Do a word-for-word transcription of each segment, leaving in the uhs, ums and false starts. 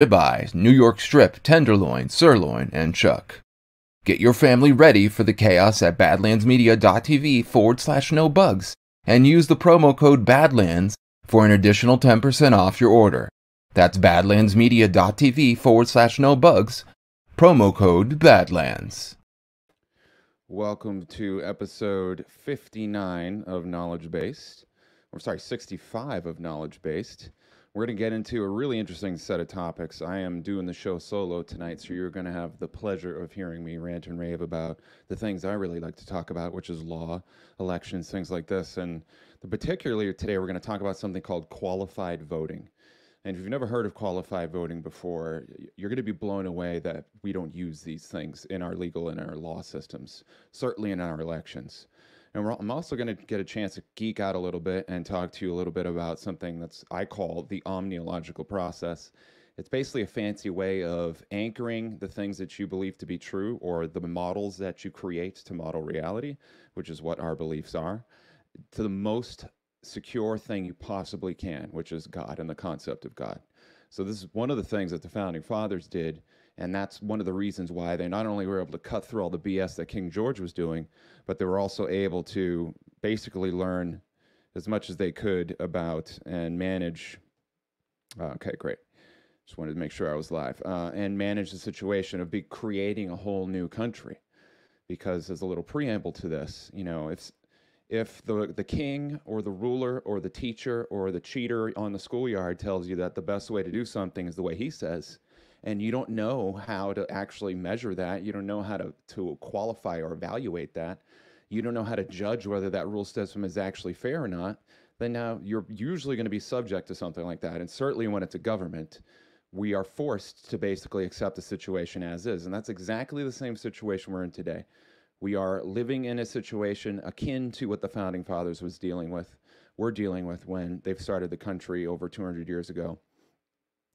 Ribeye, New York strip, tenderloin, sirloin, and chuck. Get your family ready for the chaos at badlandsmedia.tv forward slash no bugs and use the promo code BADLANDS for an additional ten percent off your order. That's badlandsmedia.tv forward slash no bugs, promo code BADLANDS. Welcome to episode fifty-nine of Knowledge Based, or sorry, sixty-five of Knowledge Based. We're going to get into a really interesting set of topics. I am doing the show solo tonight, so you're going to have the pleasure of hearing me rant and rave about the things I really like to talk about, which is law, elections, things like this. And particularly today, we're going to talk about something called qualified voting. And if you've never heard of qualified voting before, you're going to be blown away that we don't use these things in our legal and our law systems, certainly in our elections. And we're, I'm also going to get a chance to geek out a little bit and talk to you a little bit about something that's I call the omniological process. It's basically a fancy way of anchoring the things that you believe to be true or the models that you create to model reality, which is what our beliefs are, to the most secure thing you possibly can, which is God and the concept of God. So this is one of the things that the Founding Fathers did. And that's one of the reasons why they not only were able to cut through all the B S that King George was doing, but they were also able to basically learn as much as they could about and manage. Uh, okay, great. Just wanted to make sure I was live. Uh, and manage the situation of be creating a whole new country. Because as a little preamble to this, you know, if, if the, the king or the ruler or the teacher or the cheater on the schoolyard tells you that the best way to do something is the way he says, and you don't know how to actually measure that, you don't know how to, to qualify or evaluate that, you don't know how to judge whether that rule system is actually fair or not, then now you're usually going to be subject to something like that. And certainly when it's a government, we are forced to basically accept the situation as is. And that's exactly the same situation we're in today. We are living in a situation akin to what the Founding Fathers was dealing with, were dealing with when they've started the country over two hundred years ago.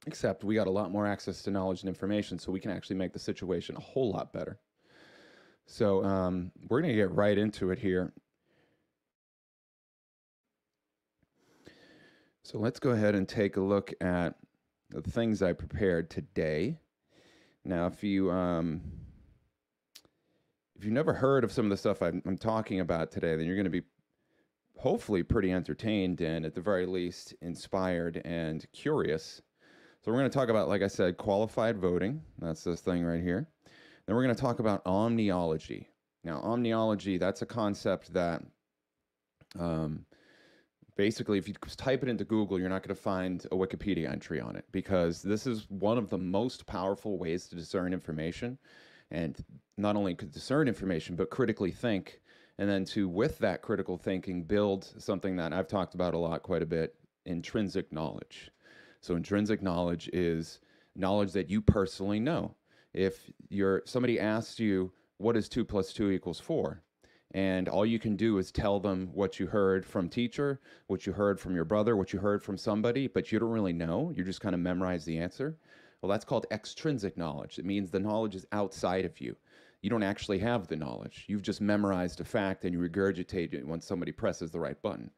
Except we got a lot more access to knowledge and information, so we can actually make the situation a whole lot better. So um, we're going to get right into it here. So let's go ahead and take a look at the things I prepared today. Now, if you um, if you've never heard of some of the stuff I'm, I'm talking about today, then you're going to be hopefully pretty entertained and, at the very least, inspired and curious. So we're going to talk about, like I said, qualified voting. That's this thing right here. Then we're going to talk about omniology. Now, omniology, that's a concept that um, basically, if you type it into Google, you're not going to find a Wikipedia entry on it, because this is one of the most powerful ways to discern information. And not only could discern information, but critically think. And then to, with that critical thinking, build something that I've talked about a lot, quite a bit, intrinsic knowledge. So intrinsic knowledge is knowledge that you personally know. If you're, somebody asks you, what is two plus two equals four? And all you can do is tell them what you heard from teacher, what you heard from your brother, what you heard from somebody, but you don't really know. You just kind of memorize the answer. Well, that's called extrinsic knowledge. It means the knowledge is outside of you. You don't actually have the knowledge. You've just memorized a fact and you regurgitate it when somebody presses the right button.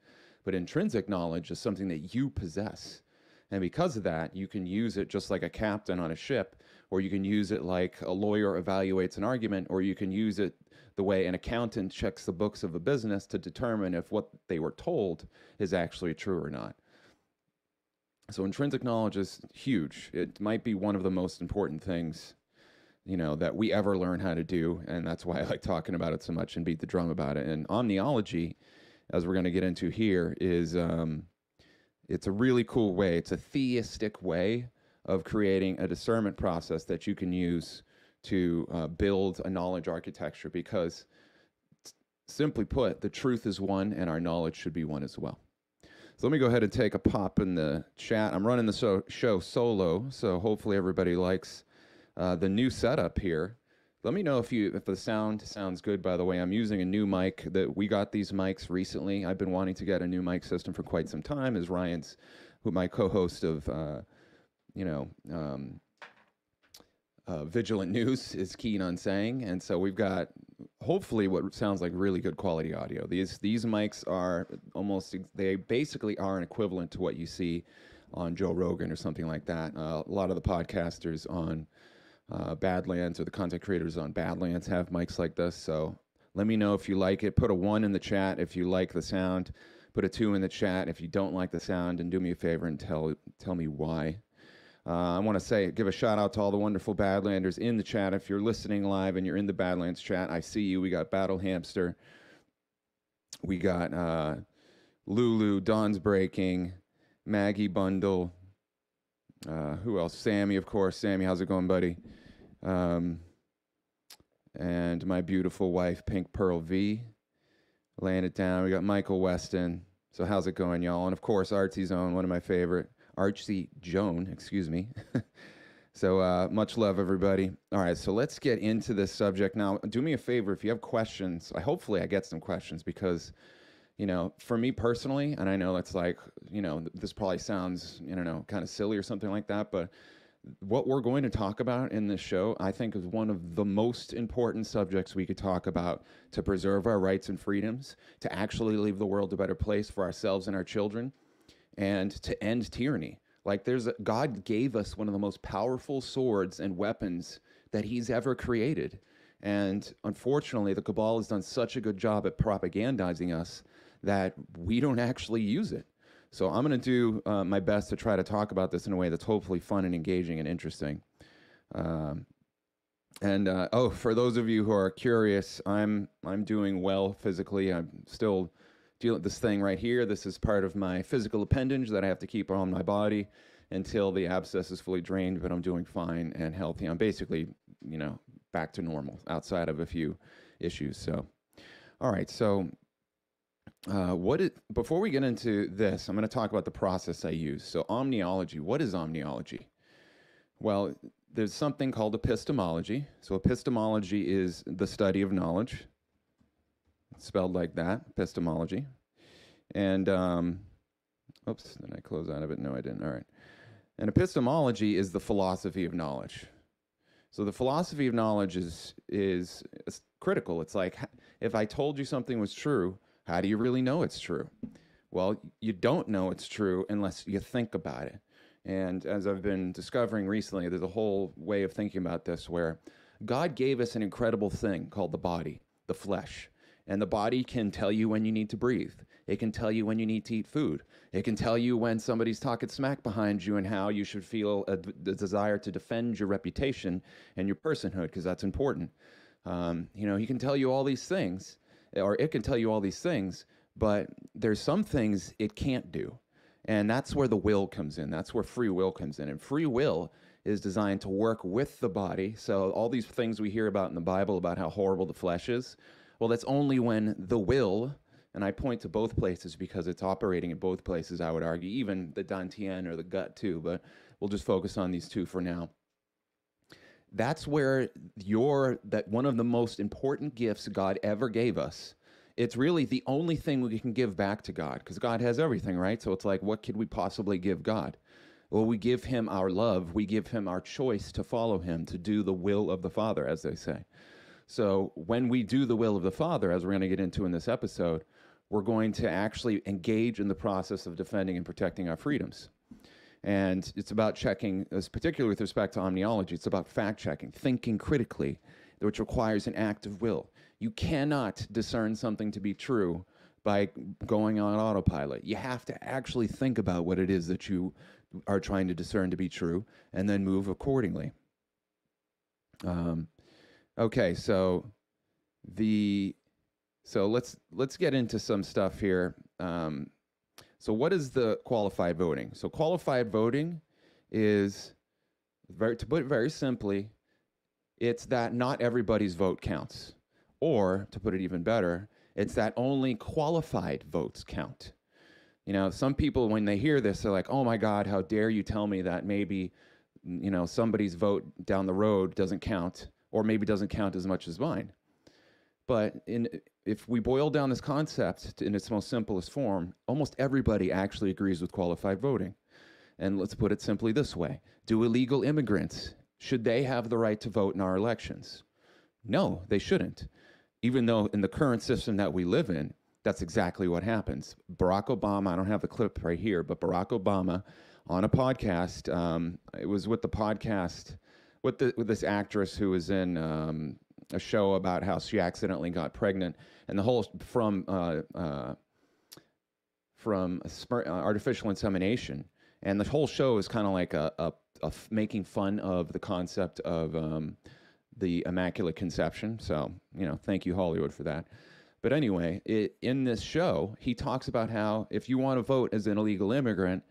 But intrinsic knowledge is something that you possess. And because of that, you can use it just like a captain on a ship, or you can use it like a lawyer evaluates an argument, or you can use it the way an accountant checks the books of a business to determine if what they were told is actually true or not. So intrinsic knowledge is huge. It might be one of the most important things, you know, that we ever learn how to do, and that's why I like talking about it so much and beat the drum about it. And omniology, as we're going to get into here, is... Um, It's a really cool way. It's a theistic way of creating a discernment process that you can use to uh, build a knowledge architecture, because, simply put, the truth is one and our knowledge should be one as well. So let me go ahead and take a pop in the chat. I'm running the so show solo, so hopefully everybody likes uh, the new setup here. Let me know if you if the sound sounds good, by the way. I'm using a new mic. That we got these mics recently. I've been wanting to get a new mic system for quite some time, as Ryan's, who my co-host of, uh, you know, um, uh, Vigilant News is keen on saying. And so we've got, hopefully, what sounds like really good quality audio. These, these mics are almost, they basically are an equivalent to what you see on Joe Rogan or something like that. Uh, a lot of the podcasters on uh, Badlands, or the content creators on Badlands, have mics like this. So let me know if you like it. Put a one in the chat if you like the sound. Put a two in the chat if you don't like the sound, and do me a favor and tell tell me why. Uh, I want to say, give a shout out to all the wonderful Badlanders in the chat. If you're listening live and you're in the Badlands chat, I see you. We got Battle Hamster. We got uh, Lulu, Don's Breaking, Maggie Bundle. Uh, who else? Sammy, of course. Sammy, how's it going, buddy? Um, and my beautiful wife, Pink Pearl V. Laying it down. We got Michael Weston. So how's it going, y'all? And of course, Archie Joan, one of my favorite. Archie Joan, excuse me. So uh, much love, everybody. All right, so let's get into this subject now. Do me a favor if you have questions. I, hopefully, I get some questions because, you know, for me personally, and I know it's like, you know, this probably sounds, you know, kind of silly or something like that, but what we're going to talk about in this show, I think, is one of the most important subjects we could talk about to preserve our rights and freedoms, to actually leave the world a better place for ourselves and our children, and to end tyranny. Like, there's a, God gave us one of the most powerful swords and weapons that he's ever created. And unfortunately, the cabal has done such a good job at propagandizing us that we don't actually use it. So I'm going to do uh, my best to try to talk about this in a way that's hopefully fun and engaging and interesting. Um, and, uh, oh, for those of you who are curious, I'm I'm doing well physically. I'm still dealing with this thing right here. This is part of my physical appendage that I have to keep on my body until the abscess is fully drained, but I'm doing fine and healthy. I'm basically, you know, back to normal outside of a few issues. So, all right. So uh, what is, before we get into this, I'm going to talk about the process I use. So omniology, what is omniology? Well, there's something called epistemology. So epistemology is the study of knowledge. Spelled like that, epistemology. And, um, oops, did I close out of it? No, I didn't. All right. And epistemology is the philosophy of knowledge. So the philosophy of knowledge is, is is critical. It's like, if I told you something was true, how do you really know it's true? Well, you don't know it's true unless you think about it. And as I've been discovering recently, there's a whole way of thinking about this where God gave us an incredible thing called the body, the flesh. And the body can tell you when you need to breathe. It can tell you when you need to eat food. It can tell you when somebody's talking smack behind you and how you should feel a d- the desire to defend your reputation and your personhood, because that's important. Um, you know, he can tell you all these things, or it can tell you all these things, but there's some things it can't do. And that's where the will comes in. That's where free will comes in. And free will is designed to work with the body. So all these things we hear about in the Bible about how horrible the flesh is, well, that's only when the will, and I point to both places because it's operating in both places, I would argue, even the dantian or the gut too, but we'll just focus on these two for now. That's where your, that one of the most important gifts God ever gave us, it's really the only thing we can give back to God, because God has everything, right? So it's like, what could we possibly give God? Well, we give him our love, we give him our choice to follow him, to do the will of the Father, as they say. So when we do the will of the Father, as we're going to get into in this episode, we're going to actually engage in the process of defending and protecting our freedoms. And it's about checking, particularly with respect to omniology, it's about fact-checking, thinking critically, which requires an act of will. You cannot discern something to be true by going on autopilot. You have to actually think about what it is that you are trying to discern to be true and then move accordingly. Um. Okay, so the so let's let's get into some stuff here. Um, so what is the qualified voting? So qualified voting is, very, to put it very simply, it's that not everybody's vote counts. Or, to put it even better, it's that only qualified votes count. You know, some people, when they hear this, they're like, oh my God, how dare you tell me that maybe, you know, somebody's vote down the road doesn't count, or maybe doesn't count as much as mine. But in, if we boil down this concept in its most simplest form, almost everybody actually agrees with qualified voting. And let's put it simply this way. Do illegal immigrants, should they have the right to vote in our elections? No, they shouldn't. Even though in the current system that we live in, that's exactly what happens. Barack Obama, I don't have the clip right here, but Barack Obama on a podcast. Um, it was with the podcast, with, the, with this actress who was in um, a show about how she accidentally got pregnant, and the whole from uh, uh, from artificial insemination, and the whole show is kind of like a, a, a f making fun of the concept of um, the immaculate conception. So you know, thank you Hollywood for that. But anyway, it, in this show, he talks about how if you want to vote as an illegal immigrant,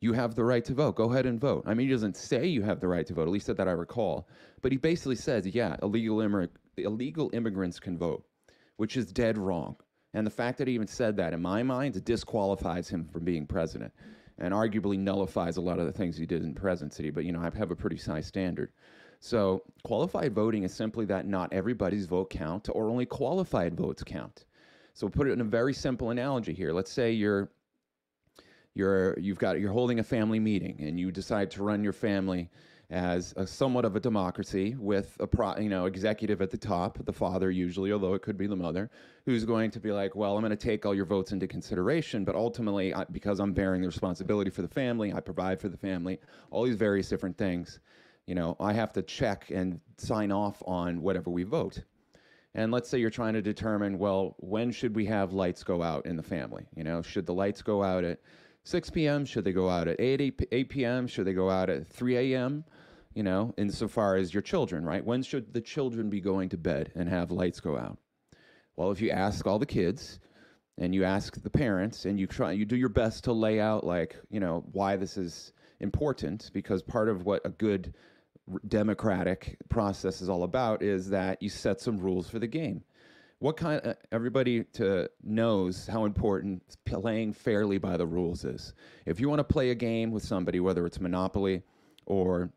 you have the right to vote. Go ahead and vote. I mean, he doesn't say you have the right to vote, at least that I recall. But he basically says, yeah, illegal, immig illegal immigrants can vote, which is dead wrong. And the fact that he even said that, in my mind, disqualifies him from being president and arguably nullifies a lot of the things he did in presidency. But, you know, I have a pretty high standard. So qualified voting is simply that not everybody's vote counts, or only qualified votes count. So we'll put it in a very simple analogy here. Let's say you're You're, you've got, you're holding a family meeting, and you decide to run your family as a somewhat of a democracy with a pro, you know, executive at the top, the father usually, although it could be the mother, who's going to be like, well, I'm going to take all your votes into consideration, but ultimately, I, because I'm bearing the responsibility for the family, I provide for the family, all these various different things, you know, I have to check and sign off on whatever we vote. And let's say you're trying to determine, well, when should we have lights go out in the family? You know, should the lights go out at six p m? Should they go out at eight p m? Should they go out at three a m? You know, insofar as your children, right? When should the children be going to bed and have lights go out? Well, if you ask all the kids and you ask the parents and you try, you do your best to lay out, like, you know, why this is important, because part of what a good democratic process is all about is that you set some rules for the game. What kind of, everybody to knows how important playing fairly by the rules is. If you want to play a game with somebody, whether it's Monopoly or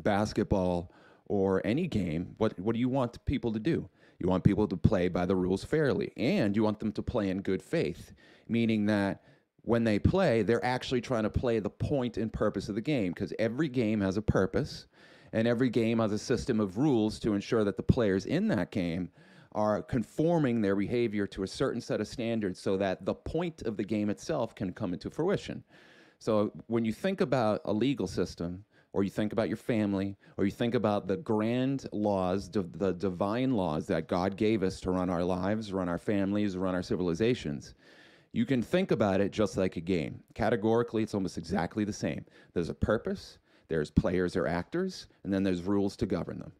basketball or any game, what, what do you want people to do? You want people to play by the rules fairly, and you want them to play in good faith, meaning that when they play, they're actually trying to play the point and purpose of the game, because every game has a purpose, and every game has a system of rules to ensure that the players in that game are conforming their behavior to a certain set of standards so that the point of the game itself can come into fruition. So when you think about a legal system, or you think about your family, or you think about the grand laws, the divine laws that God gave us to run our lives, run our families, run our civilizations, you can think about it just like a game. Categorically, it's almost exactly the same. There's a purpose, there's players or actors, and then there's rules to govern them.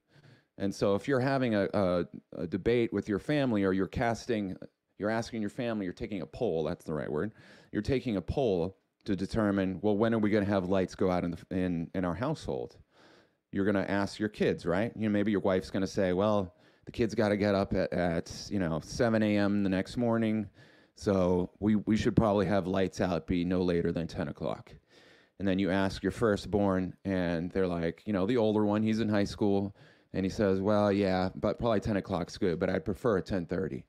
And so if you're having a, a, a debate with your family, or you're casting, you're asking your family, you're taking a poll, that's the right word, you're taking a poll to determine, well, when are we going to have lights go out in, the, in, in our household? You're going to ask your kids, right? You know, maybe your wife's going to say, well, the kids got to get up at, at you know, seven a m the next morning, so we, we should probably have lights out be no later than ten o'clock. And then you ask your firstborn, and they're like, you know, the older one, he's in high school, and he says, well, yeah, but probably ten o'clock's good, but I'd prefer ten thirty.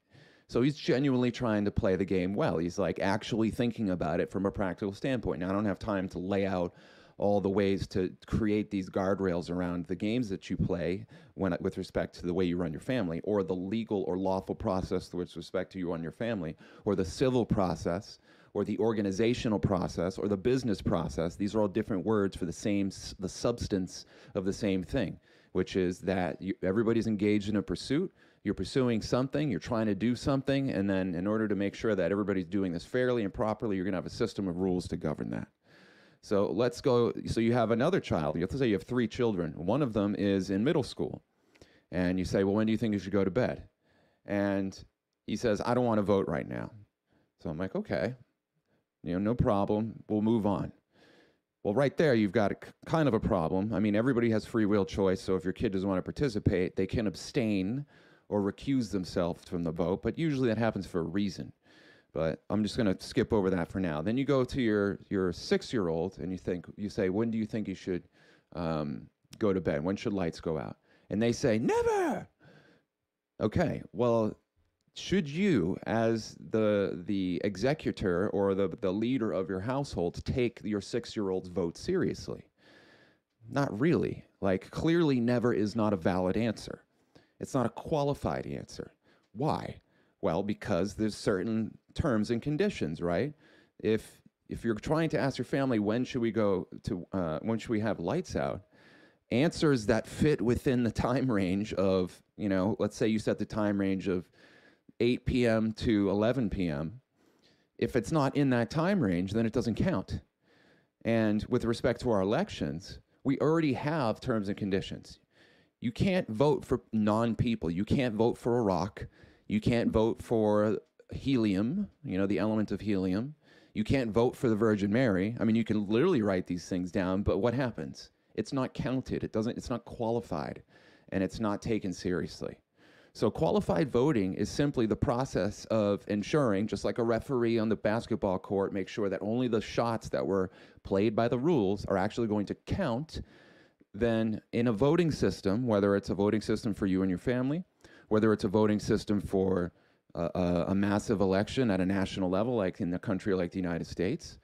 So he's genuinely trying to play the game well. He's like actually thinking about it from a practical standpoint. Now, I don't have time to lay out all the ways to create these guardrails around the games that you play when, with respect to the way you run your family, or the legal or lawful process with respect to you run your family, or the civil process, or the organizational process, or the business process. These are all different words for the same, the substance of the same thing, which is that you, everybody's engaged in a pursuit, you're pursuing something, you're trying to do something, and then in order to make sure that everybody's doing this fairly and properly, you're gonna have a system of rules to govern that. So let's go, so you have another child, let's say you have three children, one of them is in middle school, and you say, well, when do you think you should go to bed? And he says, I don't wanna vote right now. So I'm like, okay, you know, no problem, we'll move on. Well, right there, you've got a kind of a problem. I mean, everybody has free will choice, so if your kid doesn't want to participate, they can abstain or recuse themselves from the vote, but usually that happens for a reason. But I'm just going to skip over that for now. Then you go to your, your six-year-old, and you think, you say, when do you think you should um, go to bed? When should lights go out? And they say, never! Okay, well, should you, as the the executor or the, the leader of your household, take your six-year-old's vote seriously? Not really. Like, clearly never is not a valid answer. It's not a qualified answer. Why? Well, because there's certain terms and conditions, right? If If you're trying to ask your family, when should we go to, uh, when should we have lights out? Answers that fit within the time range of, you know, let's say you set the time range of eight p m to eleven p m If it's not in that time range, then it doesn't count. And with respect to our elections, we already have terms and conditions. You can't vote for non-people. You can't vote for Iraq. You can't vote for helium, you know, the element of helium. You can't vote for the Virgin Mary. I mean, you can literally write these things down, but what happens? It's not counted. It doesn't, it's not qualified, and it's not taken seriously. So qualified voting is simply the process of ensuring, just like a referee on the basketball court makes sure that only the shots that were played by the rules are actually going to count, then in a voting system, whether it's a voting system for you and your family, whether it's a voting system for a, a massive election at a national level, like in a country like the United States,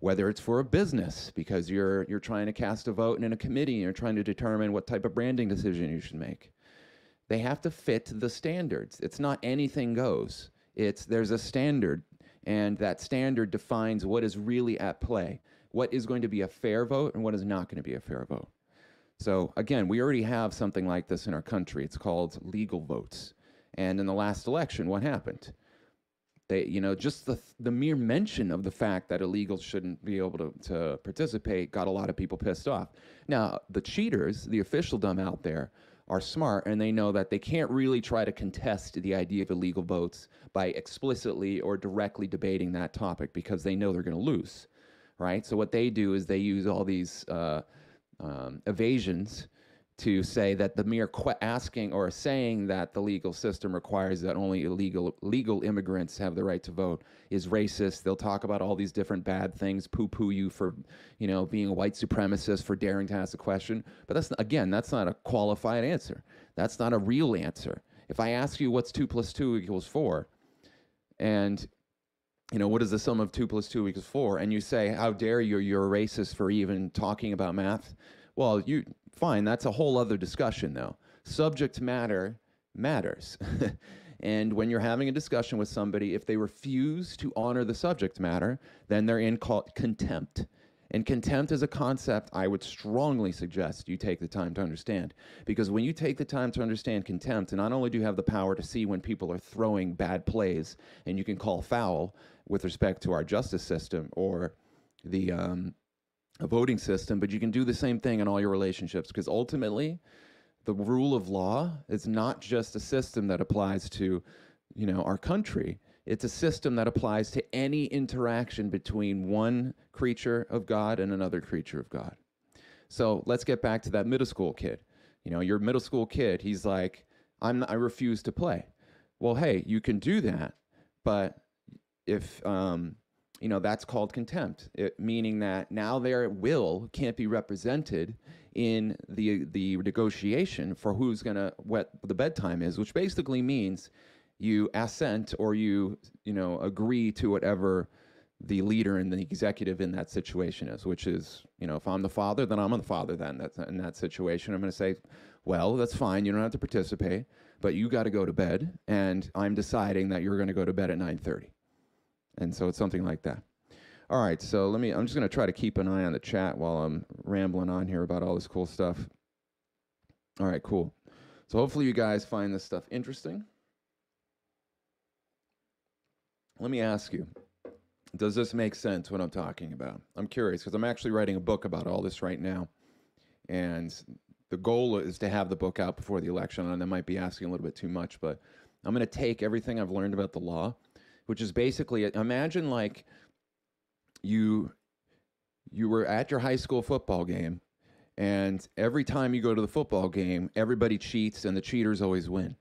whether it's for a business, because you're, you're trying to cast a vote and in a committee, and you're trying to determine what type of branding decision you should make. They have to fit the standards. It's not anything goes. It's there's a standard, and that standard defines what is really at play, what is going to be a fair vote and what is not going to be a fair vote. So again, we already have something like this in our country. It's called legal votes. And in the last election, what happened? They, you know, just the, the mere mention of the fact that illegals shouldn't be able to, to participate got a lot of people pissed off. Now, the cheaters, the officialdom out there, are smart, and they know that they can't really try to contest the idea of illegal votes by explicitly or directly debating that topic, because they know they're going to lose, right? So what they do is they use all these uh, um, evasions to say that the mere qu asking or saying that the legal system requires that only illegal legal immigrants have the right to vote is racist. They'll talk about all these different bad things, poo-poo you for, you know, being a white supremacist for daring to ask a question. But that's, again, that's not a qualified answer. That's not a real answer. If I ask you what's two plus two equals four, and you know, what is the sum of two plus two equals four, and you say, how dare you, you're a racist for even talking about math. Well, you, fine, that's a whole other discussion though. Subject matter matters. And when you're having a discussion with somebody, if they refuse to honor the subject matter, then they're in called contempt. And contempt is a concept I would strongly suggest you take the time to understand. Because when you take the time to understand contempt, not only do you have the power to see when people are throwing bad plays, and you can call foul with respect to our justice system or the, um, a voting system, but you can do the same thing in all your relationships, because ultimately the rule of law is not just a system that applies to, you know, our country. It's a system that applies to any interaction between one creature of God and another creature of God. So let's get back to that middle school kid. You know, your middle school kid, he's like, I'm, I refuse to play. Well, hey, you can do that, but if, um, you know, that's called contempt, it, meaning that now their will can't be represented in the the negotiation for who's going to, what the bedtime is, which basically means you assent or you, you know, agree to whatever the leader and the executive in that situation is, which is, you know, if I'm the father, then I'm the father then that's in that situation. I'm going to say, well, that's fine. You don't have to participate, but you got to go to bed. And I'm deciding that you're going to go to bed at nine thirty. And so it's something like that. All right, so let me, I'm just gonna try to keep an eye on the chat while I'm rambling on here about all this cool stuff. All right, cool. So hopefully you guys find this stuff interesting. Let me ask you, does this make sense what I'm talking about? I'm curious, because I'm actually writing a book about all this right now. And the goal is to have the book out before the election, and I might be asking a little bit too much, but I'm gonna take everything I've learned about the law, which is basically, imagine like you you were at your high school football game, and every time you go to the football game, everybody cheats and the cheaters always win.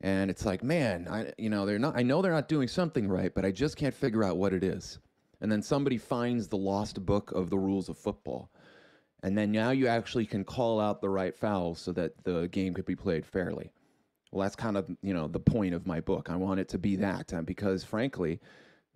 And it's like, man, I you know, they're not I know they're not doing something right, but I just can't figure out what it is. And then somebody finds the lost book of the rules of football. And then now you actually can call out the right foul so that the game could be played fairly. Well, that's kind of, you know, the point of my book. I want it to be that, because frankly,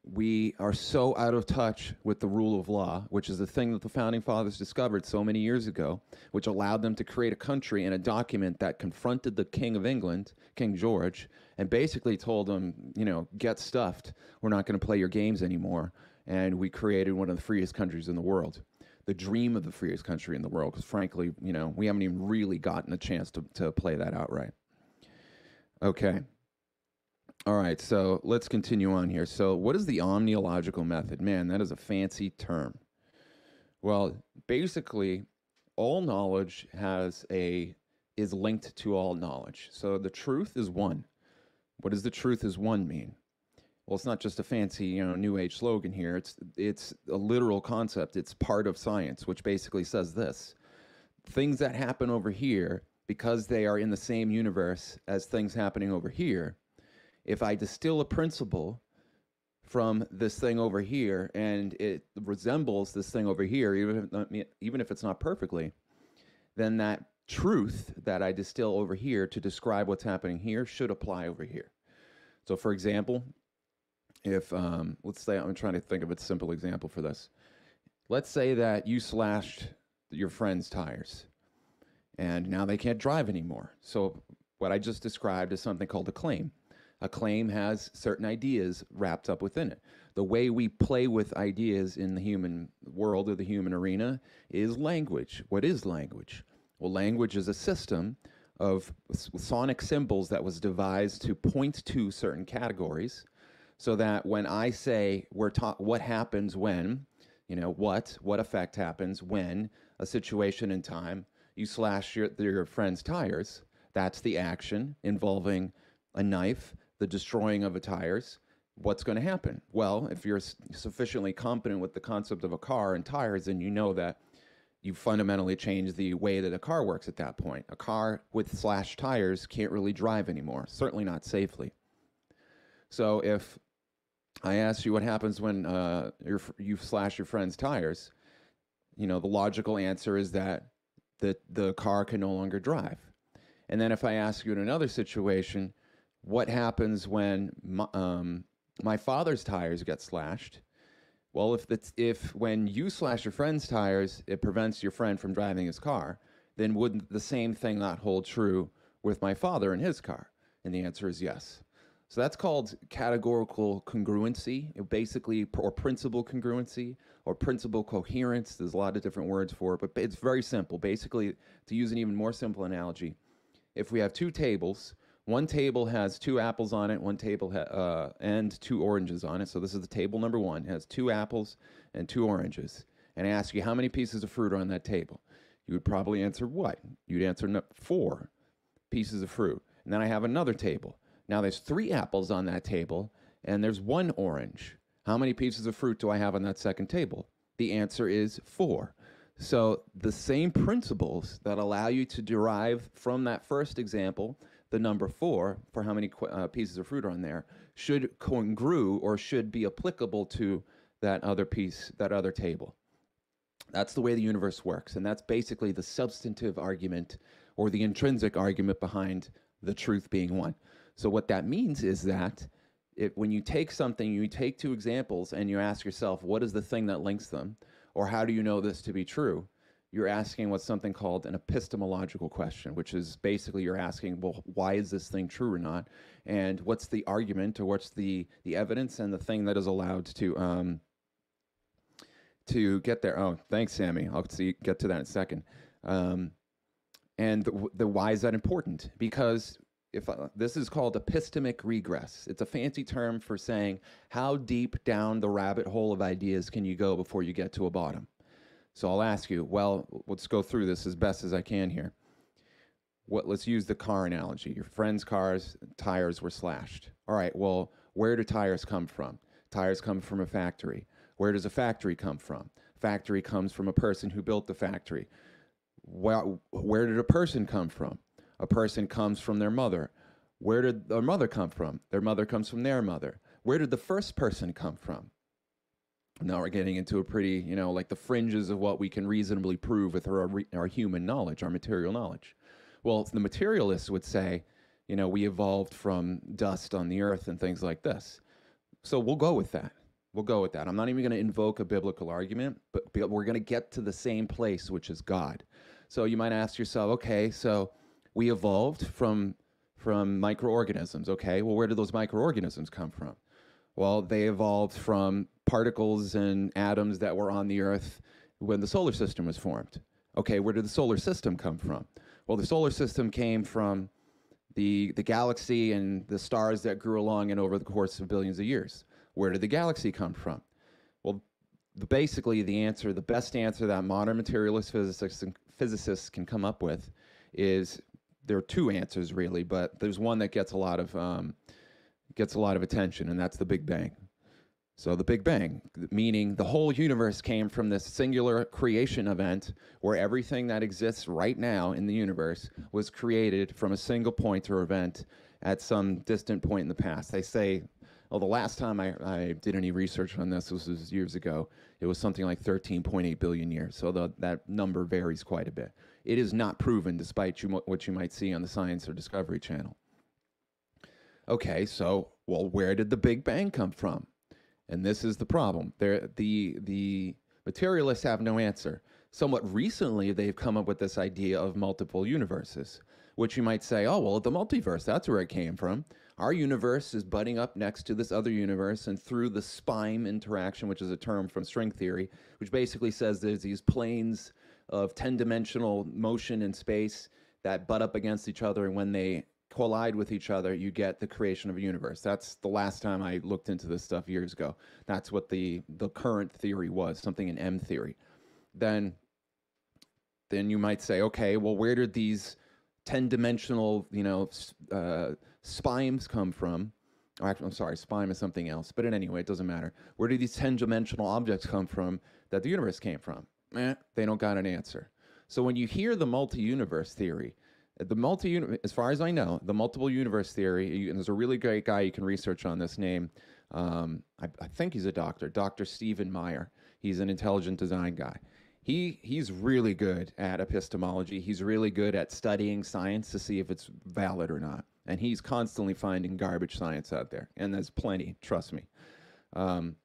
we are so out of touch with the rule of law, which is the thing that the Founding Fathers discovered so many years ago, which allowed them to create a country and a document that confronted the King of England, King George, and basically told him, you know, get stuffed. We're not going to play your games anymore. and we created one of the freest countries in the world, the dream of the freest country in the world, because frankly, you know, we haven't even really gotten a chance to, to play that out right. Okay. All right, so let's continue on here. So what is the omniological method? Man, that is a fancy term. Well, basically, all knowledge has a is linked to all knowledge. So the truth is one. What does the truth is one mean? Well, it's not just a fancy, you know, new age slogan here. It's it's a literal concept. It's part of science, which basically says this: things that happen over here, because they are in the same universe as things happening over here, if I distill a principle from this thing over here and it resembles this thing over here, even if, not, even if it's not perfectly, then that truth that I distill over here to describe what's happening here should apply over here. So for example, if, um, let's say, I'm trying to think of a simple example for this. Let's say that you slashed your friend's tires and now they can't drive anymore. So what I just described is something called a claim. A claim has certain ideas wrapped up within it. The way we play with ideas in the human world or the human arena is language. What is language? Well, language is a system of sonic symbols that was devised to point to certain categories so that when I say we're taught what happens when, you know, what, what effect happens when a situation in time, you slash your, your friend's tires, that's the action involving a knife, the destroying of a tires, what's going to happen? Well, if you're sufficiently competent with the concept of a car and tires, then you know that you fundamentally change the way that a car works at that point. A car with slashed tires can't really drive anymore, certainly not safely. So if I ask you what happens when uh, you're, you slash your friend's tires, you know, the logical answer is that the, the car can no longer drive. And then if I ask you in another situation, what happens when my, um, my father's tires get slashed? Well, if that's, if when you slash your friend's tires, it prevents your friend from driving his car, then wouldn't the same thing not hold true with my father and his car? And the answer is yes. So that's called categorical congruency, it basically, or principle congruency, or principle coherence. There's a lot of different words for it, but it's very simple. Basically, to use an even more simple analogy, if we have two tables, one table has two apples on it, one table ha uh, and two oranges on it. So this is the table number one. It has two apples and two oranges. And I ask you, how many pieces of fruit are on that table? You would probably answer what? You'd answer no, four pieces of fruit. And then I have another table. Now there's three apples on that table, and there's one orange. How many pieces of fruit do I have on that second table? The answer is four. So the same principles that allow you to derive from that first example the number four, for how many uh, pieces of fruit are on there, should congrue or should be applicable to that other piece, that other table. That's the way the universe works, and that's basically the substantive argument or the intrinsic argument behind the truth being one. So what that means is that it, when you take something, you take two examples and you ask yourself, what is the thing that links them? Or how do you know this to be true? You're asking what's something called an epistemological question, which is basically you're asking, well, why is this thing true or not? And what's the argument or what's the, the evidence and the thing that is allowed to um, to get there? Oh, thanks, Sammy. I'll see, get to that in a second. Um, and the, the why is that important? Because if uh, this is called epistemic regress. It's a fancy term for saying how deep down the rabbit hole of ideas can you go before you get to a bottom? So I'll ask you, well, let's go through this as best as I can here. What, let's use the car analogy. Your friend's car's tires were slashed. All right, well, where do tires come from? Tires come from a factory. Where does a factory come from? Factory comes from a person who built the factory. Where, where did a person come from? A person comes from their mother. Where did their mother come from? Their mother comes from their mother. Where did the first person come from? Now we're getting into a pretty, you know, like the fringes of what we can reasonably prove with our, our human knowledge, our material knowledge. Well, the materialists would say, you know, we evolved from dust on the earth and things like this. So we'll go with that. We'll go with that. I'm not even going to invoke a biblical argument, but we're going to get to the same place, which is God. So you might ask yourself, okay, so we evolved from, from microorganisms, okay? Well, where did those microorganisms come from? Well, they evolved from particles and atoms that were on the Earth when the solar system was formed. Okay, where did the solar system come from? Well, the solar system came from the, the galaxy and the stars that grew along and over the course of billions of years. Where did the galaxy come from? Well, the, basically the answer, the best answer that modern materialist physicists, physicists can come up with is, there are two answers really, but there's one that gets a lot of, um, gets a lot of attention, and that's the Big Bang. So the Big Bang, meaning the whole universe came from this singular creation event where everything that exists right now in the universe was created from a single point or event at some distant point in the past. They say, well, the last time I, I did any research on this, this was years ago, it was something like thirteen point eight billion years. So the, that number varies quite a bit. It is not proven, despite you, what you might see on the Science or Discovery Channel. Okay, so, well, where did the Big Bang come from? And this is the problem. They're, the, the materialists have no answer. Somewhat recently, they've come up with this idea of multiple universes, which you might say, oh, well, the multiverse, that's where it came from. Our universe is butting up next to this other universe, and through the spime interaction, which is a term from string theory, which basically says there's these planes of ten-dimensional motion in space that butt up against each other, and when they collide with each other, you get the creation of a universe. That's the last time I looked into this stuff years ago. That's what the, the current theory was, something in M theory. Then, then you might say, okay, well, where did these ten-dimensional, you know, uh, spimes come from? Or actually, I'm sorry, spime is something else. But in any way, it doesn't matter. Where did these ten-dimensional objects come from that the universe came from? Eh, they don't got an answer. So when you hear the multi-universe theory, The multi, as far as I know, the multiple universe theory, and there's a really great guy you can research on this name. Um, I, I think he's a doctor, Doctor Stephen Meyer. He's an intelligent design guy. He he's really good at epistemology. He's really good at studying science to see if it's valid or not. And he's constantly finding garbage science out there. And there's plenty, trust me. Um,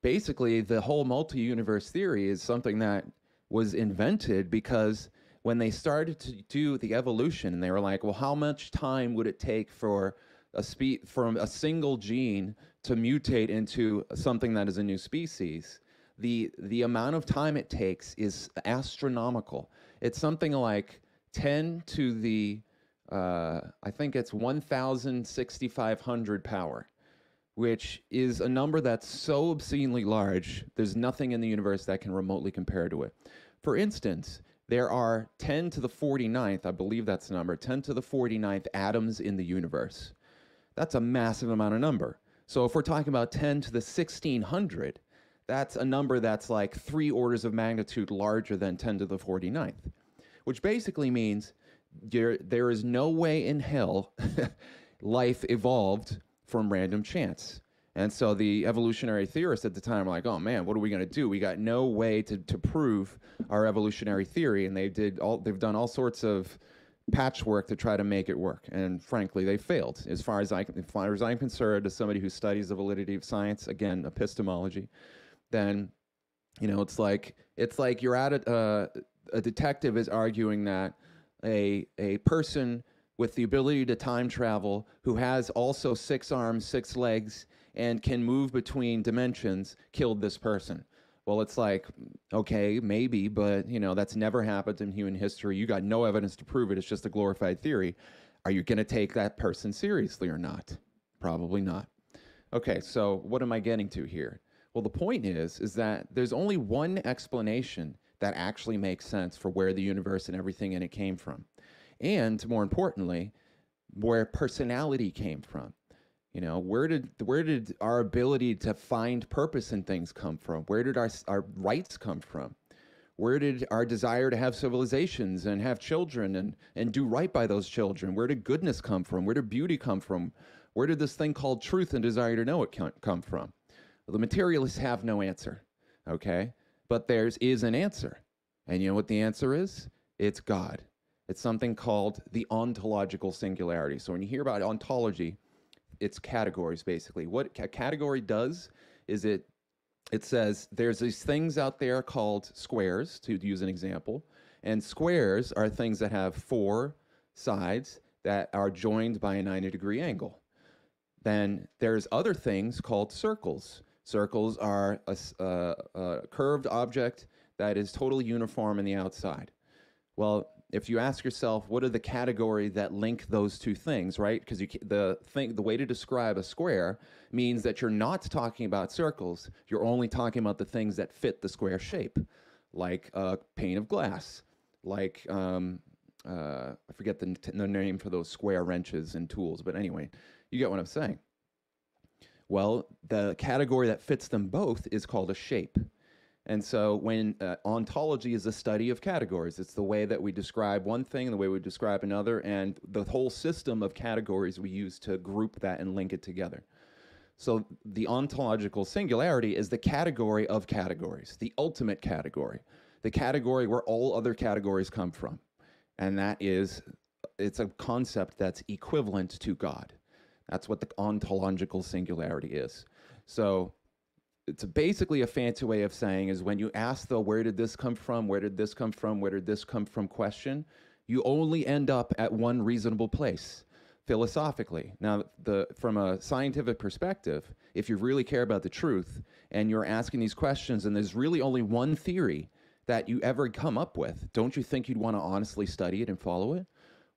basically, the whole multi-universe theory is something that was invented because when they started to do the evolution, and they were like, well, how much time would it take for a spe- from a single gene to mutate into something that is a new species? The, the amount of time it takes is astronomical. It's something like ten to the, uh, I think it's one thousand sixty-five hundred power, which is a number that's so obscenely large, there's nothing in the universe that can remotely compare to it. For instance, there are ten to the forty-ninth, I believe that's the number, ten to the forty-ninth atoms in the universe. That's a massive amount of number. So if we're talking about ten to the sixteen hundred, that's a number that's like three orders of magnitude larger than ten to the forty-ninth, which basically means there, there is no way in hell life evolved from random chance. And so the evolutionary theorists at the time were like, oh man, what are we going to do? We got no way to, to prove our evolutionary theory. And they did all, they've done all sorts of patchwork to try to make it work. And frankly, they failed. As far as, I, as far as I'm concerned, as somebody who studies the validity of science, again, epistemology, then, you know, it's like, it's like you're at a, uh, a detective is arguing that a, a person with the ability to time travel, who has also six arms, six legs, and can move between dimensions, killed this person. Well, it's like, okay, maybe, but you know, that's never happened in human history. You got no evidence to prove it. It's just a glorified theory. Are you gonna take that person seriously or not? Probably not. Okay, so what am I getting to here? Well, the point is, is that there's only one explanation that actually makes sense for where the universe and everything in it came from. And more importantly, where personality came from. You know, where did where did our ability to find purpose in things come from? Where did our our rights come from? Where did our desire to have civilizations and have children and, and do right by those children? Where did goodness come from? Where did beauty come from? Where did this thing called truth and desire to know it come from? Well, the materialists have no answer, okay? But theirs is an answer. And you know what the answer is? It's God. It's something called the ontological singularity. So when you hear about ontology, it's categories, basically. What a category does is it it says there's these things out there called squares, to use an example, and squares are things that have four sides that are joined by a ninety degree angle. Then there's other things called circles. Circles are a, a, a curved object that is totally uniform in the outside. Well, if you ask yourself, what are the categories that link those two things, right? Because the thing, the way to describe a square means that you're not talking about circles. You're only talking about the things that fit the square shape, like a pane of glass, like um, uh, I forget the, the name for those square wrenches and tools, but anyway, you get what I'm saying. Well, the category that fits them both is called a shape. And so when uh, ontology is a study of categories, it's the way that we describe one thing and the way we describe another, and the whole system of categories we use to group that and link it together. So the ontological singularity is the category of categories, the ultimate category, the category where all other categories come from. And that is, it's a concept that's equivalent to God. That's what the ontological singularity is. So it's basically a fancy way of saying is when you ask the where did this come from, where did this come from, where did this come from question, you only end up at one reasonable place philosophically. Now, the, from a scientific perspective, if you really care about the truth and you're asking these questions and there's really only one theory that you ever come up with, don't you think you'd want to honestly study it and follow it?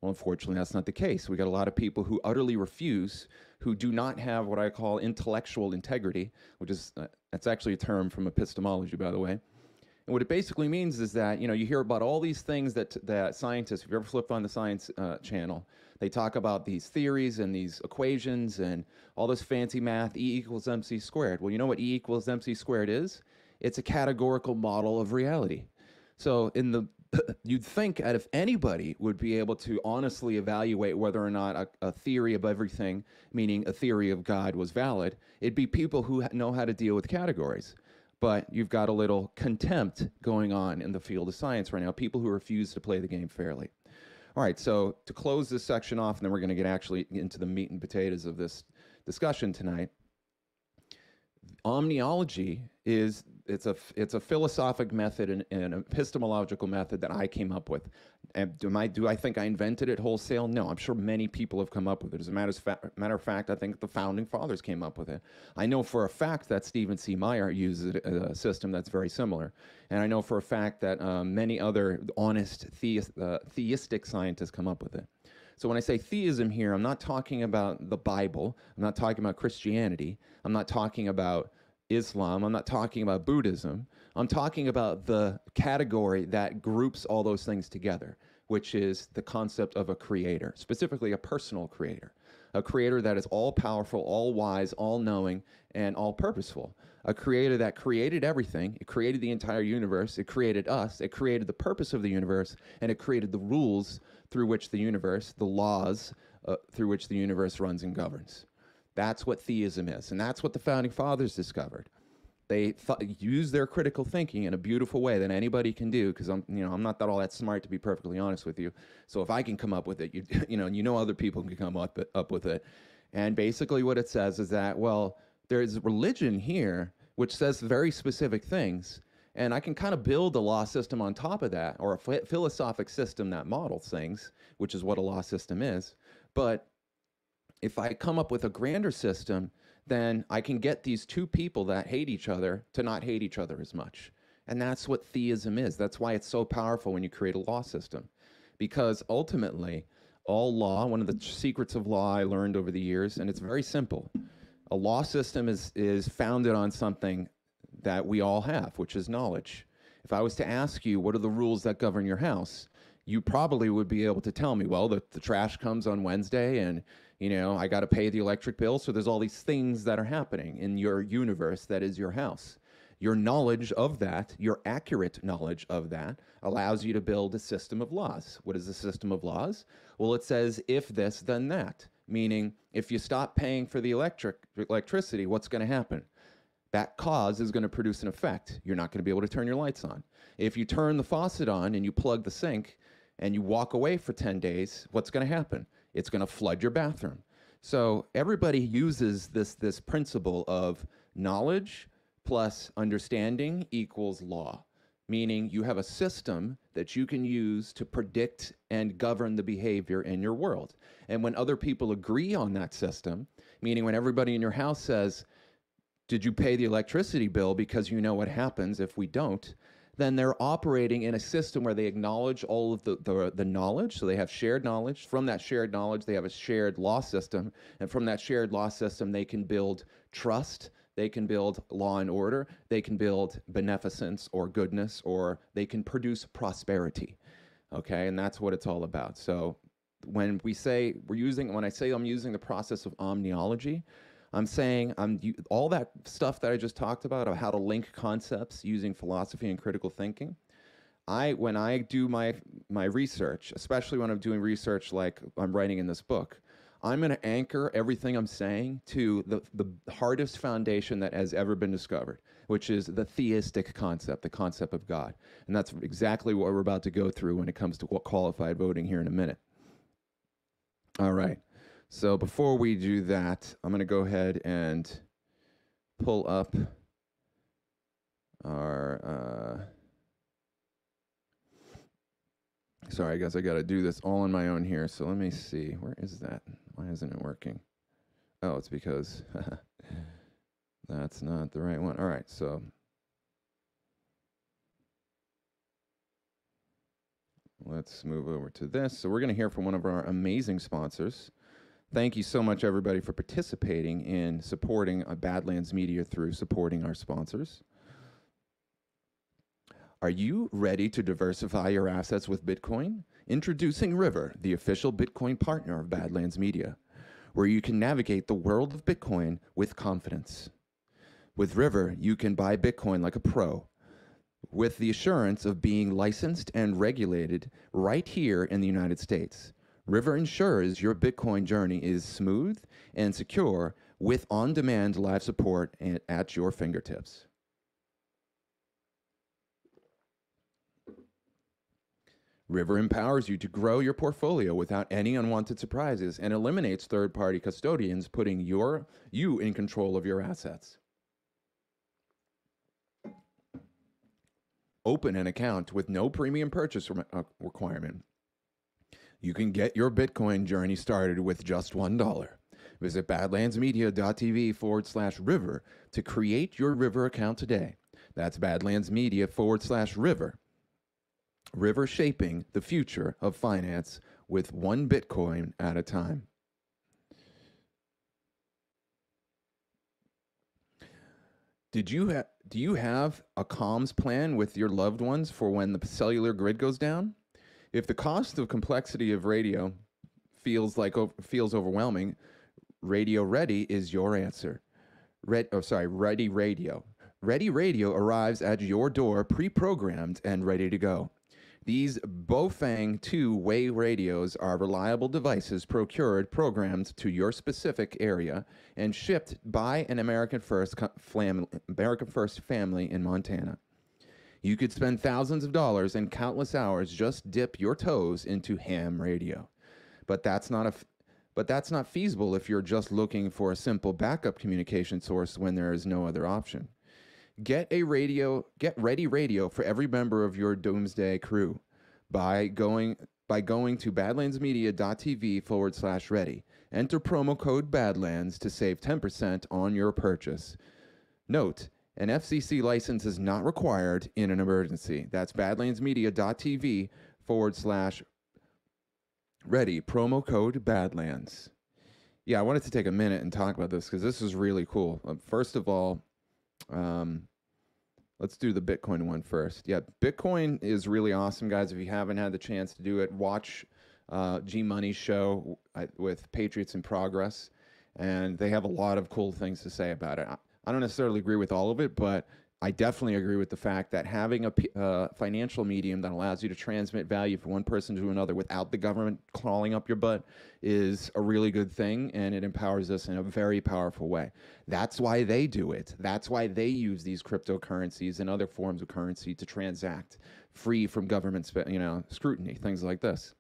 Well, unfortunately, that's not the case. We got a lot of people who utterly refuse, who do not have what I call intellectual integrity, which is, uh, that's actually a term from epistemology, by the way. And what it basically means is that, you know, you hear about all these things that, that scientists, if you ever flip on the Science uh, Channel, they talk about these theories and these equations and all this fancy math, E equals M C squared. Well, you know what E equals M C squared is? It's a categorical model of reality. So in the you'd think that if anybody would be able to honestly evaluate whether or not a, a theory of everything, meaning a theory of God, was valid, it'd be people who know how to deal with categories. But you've got a little contempt going on in the field of science right now, people who refuse to play the game fairly. All right, so to close this section off, and then we're going to get actually into the meat and potatoes of this discussion tonight, omniology is it's a it's a philosophic method and, and an epistemological method that I came up with. And do I do I think I invented it wholesale? No, I'm sure many people have come up with it. As a matter of, matter of fact, I think the founding fathers came up with it. I know for a fact that Stephen C. Meyer uses a system that's very similar, and I know for a fact that um, many other honest theist, uh, theistic scientists come up with it. So when I say theism here, I'm not talking about the Bible. I'm not talking about Christianity. I'm not talking about Islam. I'm not talking about Buddhism. I'm talking about the category that groups all those things together, which is the concept of a creator, specifically a personal creator, a creator that is all-powerful, all-wise, all-knowing, and all-purposeful, a creator that created everything. It created the entire universe. It created us. It created the purpose of the universe, and it created the rules through which the universe, the laws uh, through which the universe runs and governs. That's what theism is, and that's what the Founding Fathers discovered. They th used their critical thinking in a beautiful way that anybody can do, because I'm, you know, I'm not that all that smart, to be perfectly honest with you. So if I can come up with it, you, you know, you know other people can come up, up with it. And basically what it says is that, well, there's religion here, which says very specific things, and I can kind of build a law system on top of that, or a philosophic system that models things, which is what a law system is. But if I come up with a grander system, then I can get these two people that hate each other to not hate each other as much. And that's what theism is. That's why it's so powerful when you create a law system. Because ultimately, all law, one of the secrets of law I learned over the years, and it's very simple, a law system is, is founded on something that we all have, which is knowledge. If I was to ask you, what are the rules that govern your house? You probably would be able to tell me, well, the, the trash comes on Wednesday and, you know, I got to pay the electric bill. So there's all these things that are happening in your universe that is your house. Your knowledge of that, your accurate knowledge of that, allows you to build a system of laws. What is a system of laws? Well, it says, if this, then that. Meaning, if you stop paying for the electric electricity, what's going to happen? That cause is going to produce an effect. You're not going to be able to turn your lights on. If you turn the faucet on and you plug the sink and you walk away for ten days, what's going to happen? It's going to flood your bathroom. So everybody uses this, this principle of knowledge plus understanding equals law. meaning you have a system that you can use to predict and govern the behavior in your world. And when other people agree on that system, meaning when everybody in your house says, did you pay the electricity bill, because you know what happens if we don't, then they're operating in a system where they acknowledge all of the, the, the knowledge, so they have shared knowledge. From that shared knowledge, they have a shared law system, and from that shared law system, they can build trust, they can build law and order, they can build beneficence or goodness, or they can produce prosperity, okay? And that's what it's all about. So when we say, we're using, when I say I'm using the process of omniology, I'm saying I'm you, all that stuff that I just talked about, of how to link concepts using philosophy and critical thinking. I when I do my my research, especially when I'm doing research like I'm writing in this book, I'm going to anchor everything I'm saying to the, the hardest foundation that has ever been discovered, which is the theistic concept, the concept of God. And that's exactly what we're about to go through when it comes to qualified voting here in a minute. All right. So before we do that, I'm going to go ahead and pull up our, uh, sorry, I guess I got to do this all on my own here. So let me see, where is that? Why isn't it working? Oh, it's because that's not the right one. All right. So let's move over to this. So we're going to hear from one of our amazing sponsors. Thank you so much, everybody, for participating in supporting Badlands Media through supporting our sponsors. Are you ready to diversify your assets with Bitcoin? Introducing River, the official Bitcoin partner of Badlands Media, where you can navigate the world of Bitcoin with confidence. With River, you can buy Bitcoin like a pro, with the assurance of being licensed and regulated right here in the United States. River ensures your Bitcoin journey is smooth and secure with on-demand live support at your fingertips. River empowers you to grow your portfolio without any unwanted surprises and eliminates third-party custodians, putting your, you in control of your assets. Open an account with no premium purchase re- uh, requirement. You can get your Bitcoin journey started with just one dollar. Visit badlandsmedia.tv forward slash river to create your River account today. That's badlandsmedia forward slash river. River, shaping the future of finance with one Bitcoin at a time. Did you ha- do you have a comms plan with your loved ones for when the cellular grid goes down? If the cost of complexity of radio feels like feels overwhelming, Radio Ready is your answer. Red, oh, sorry, Ready Radio. Ready Radio arrives at your door pre-programmed and ready to go. These Bofang two-way radios are reliable devices procured, programmed to your specific area, and shipped by an American First, flam, American First family in Montana. You could spend thousands of dollars and countless hours just dip your toes into ham radio. But that's not a f- but that's not feasible if you're just looking for a simple backup communication source when there is no other option. Get a radio, get Ready Radio for every member of your Doomsday crew by going by going to badlandsmedia.tv forward slash ready. Enter promo code Badlands to save ten percent on your purchase. Note: an F C C license is not required in an emergency. That's badlandsmedia.tv forward slash ready, promo code Badlands. Yeah, I wanted to take a minute and talk about this because this is really cool. Um, first of all, um, let's do the Bitcoin one first. Yeah, Bitcoin is really awesome, guys. If you haven't had the chance to do it, watch uh, G Money's show with Patriots in Progress, and they have a lot of cool things to say about it. I, I don't necessarily agree with all of it, but I definitely agree with the fact that having a uh, financial medium that allows you to transmit value from one person to another without the government crawling up your butt is a really good thing, and it empowers us in a very powerful way. That's why they do it. That's why they use these cryptocurrencies and other forms of currency to transact free from government, you know, scrutiny, things like this.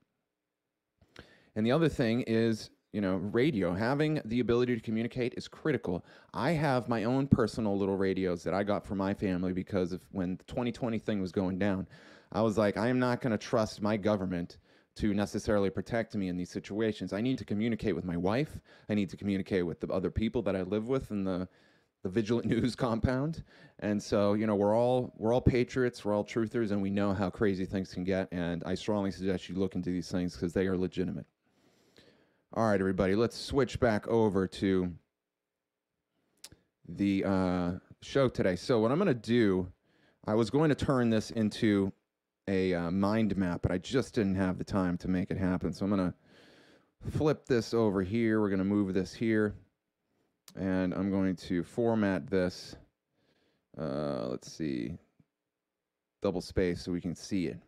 And the other thing is you know, radio, having the ability to communicate is critical. I have my own personal little radios that I got from my family because of when the twenty twenty thing was going down, I was like, I am not going to trust my government to necessarily protect me in these situations. I need to communicate with my wife. I need to communicate with the other people that I live with in the, the Vigilant News compound. And so, you know, we're all, we're all patriots, we're all truthers, and we know how crazy things can get. And I strongly suggest you look into these things because they are legitimate. All right, everybody, let's switch back over to the uh, show today. So what I'm going to do, I was going to turn this into a uh, mind map, but I just didn't have the time to make it happen. So I'm going to flip this over here. We're going to move this here, and I'm going to format this. Uh, let's see, double space so we can see it.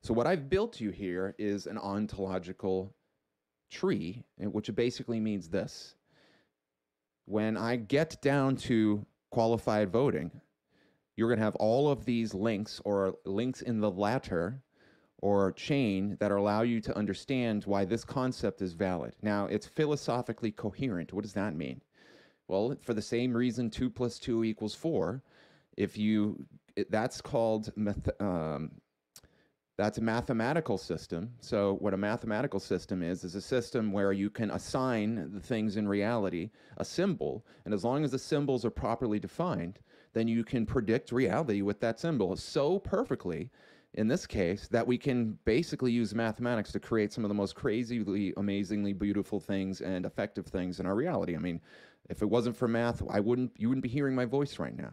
So what I've built you here is an ontological tree, which basically means this. When I get down to qualified voting, you're going to have all of these links or links in the ladder or chain that allow you to understand why this concept is valid. Now, it's philosophically coherent. What does that mean? Well, for the same reason, two plus two equals four. If you, that's called meth- um, That's a mathematical system. So what a mathematical system is, is a system where you can assign the things in reality a symbol, and as long as the symbols are properly defined, then you can predict reality with that symbol so perfectly, in this case, that we can basically use mathematics to create some of the most crazily, amazingly beautiful things and effective things in our reality. I mean, if it wasn't for math, I wouldn't, you wouldn't be hearing my voice right now.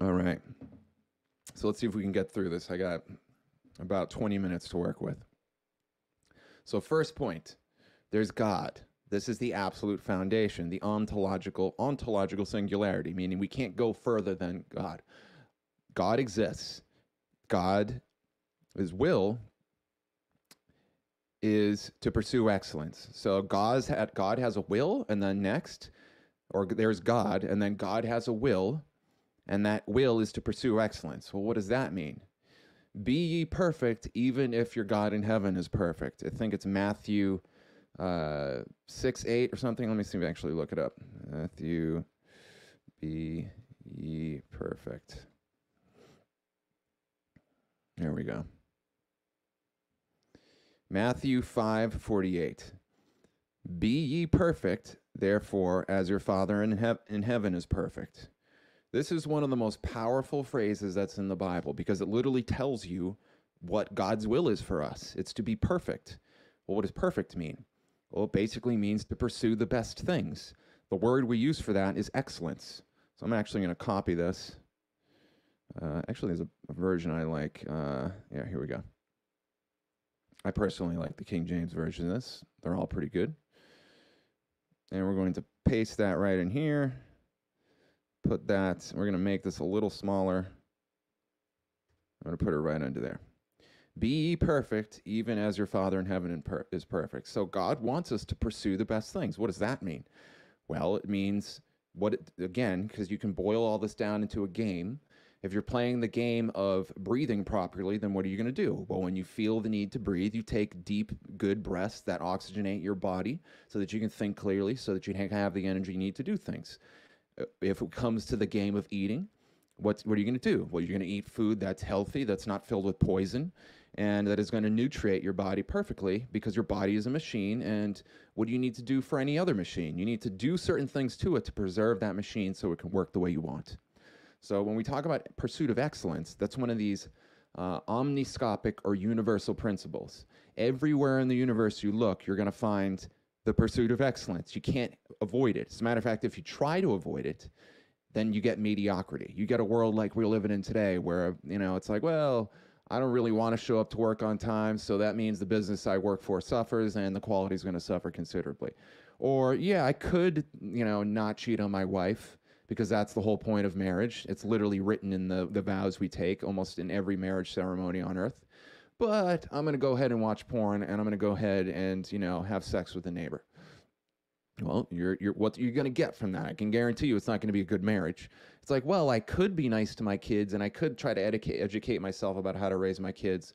All right. So let's see if we can get through this. I got about twenty minutes to work with. So first point, there's God. This is the absolute foundation, the ontological ontological singularity, meaning we can't go further than God. God exists. God, his will is to pursue excellence. So God's had, God has a will, and then next, or there's God, and then God has a will, and that will is to pursue excellence. Well, what does that mean? Be ye perfect, even if your God in heaven is perfect. I think it's Matthew uh, six eight or something. Let me see if I actually look it up. Matthew, be ye perfect. There we go. Matthew five forty-eight. Be ye perfect, therefore, as your Father in, he- in heaven is perfect. This is one of the most powerful phrases that's in the Bible because it literally tells you what God's will is for us. It's to be perfect. Well, what does perfect mean? Well, it basically means to pursue the best things. The word we use for that is excellence. So I'm actually going to copy this. Uh, actually, there's a, a version I like. Uh, yeah, here we go. I personally like the King James version of this. They're all pretty good. And we're going to paste that right in here. Put that, we're going to make this a little smaller. I'm going to put it right under there. Be ye perfect, even as your Father in heaven is perfect. So God wants us to pursue the best things. What does that mean? Well, it means, what it, again, because you can boil all this down into a game. If you're playing the game of breathing properly, then what are you going to do? Well, when you feel the need to breathe, you take deep, good breaths that oxygenate your body so that you can think clearly, so that you can have the energy you need to do things. If it comes to the game of eating, what's, what are you going to do? Well, you're going to eat food that's healthy, that's not filled with poison, and that is going to nutriate your body perfectly because your body is a machine, and what do you need to do for any other machine? You need to do certain things to it to preserve that machine so it can work the way you want. So when we talk about pursuit of excellence, that's one of these uh, omniscopic or universal principles. Everywhere in the universe you look, you're going to find the pursuit of excellence. You can't avoid it. As a matter of fact, if you try to avoid it, then you get mediocrity. You get a world like we're living in today where, you know, it's like, well, I don't really want to show up to work on time, so that means the business I work for suffers and the quality is going to suffer considerably. Or, yeah, I could, you know, not cheat on my wife because that's the whole point of marriage. It's literally written in the, the vows we take almost in every marriage ceremony on earth. But I'm going to go ahead and watch porn, and I'm going to go ahead and, you know, have sex with a neighbor. Well, you're, you're, what you're going to get from that, I can guarantee you it's not going to be a good marriage. It's like, well, I could be nice to my kids, and I could try to educate, educate myself about how to raise my kids,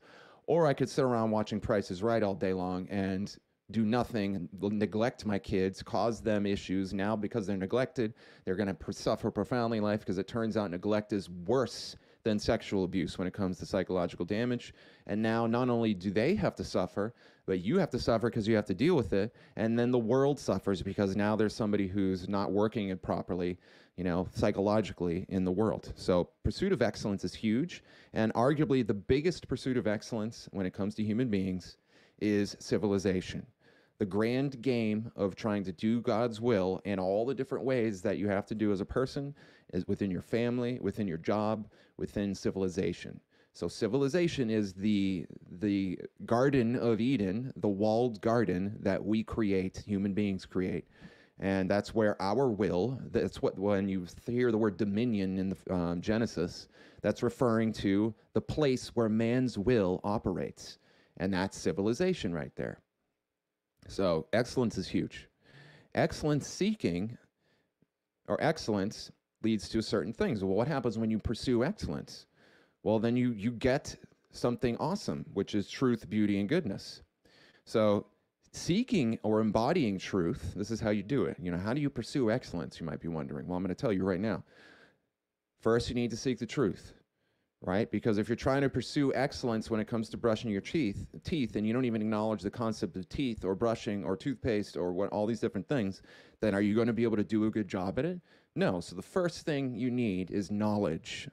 Or I could sit around watching Price is Right all day long and do nothing, and neglect my kids, cause them issues. Now, because they're neglected, they're going to suffer profoundly in life, because it turns out neglect is worse than sexual abuse when it comes to psychological damage. And now not only do they have to suffer, but you have to suffer because you have to deal with it. And then the world suffers because now there's somebody who's not working it properly, you know, psychologically in the world. So pursuit of excellence is huge. And arguably the biggest pursuit of excellence when it comes to human beings is civilization. The grand game of trying to do God's will in all the different ways that you have to do as a person is within your family, within your job, within civilization. So civilization is the the Garden of Eden, the walled garden that we create, human beings create. And that's where our will, that's what, when you hear the word dominion in the um, Genesis, that's referring to the place where man's will operates. And that's civilization right there. So excellence is huge. Excellence seeking or excellence leads to certain things. Well, what happens when you pursue excellence? Well, then you, you get something awesome, which is truth, beauty, and goodness. So seeking or embodying truth, this is how you do it. You know, how do you pursue excellence, you might be wondering. Well, I'm going to tell you right now. First, you need to seek the truth. Right? Because if you're trying to pursue excellence when it comes to brushing your teeth, teeth, and you don't even acknowledge the concept of teeth or brushing or toothpaste or what, all these different things, then are you going to be able to do a good job at it? No. So the first thing you need is knowledge.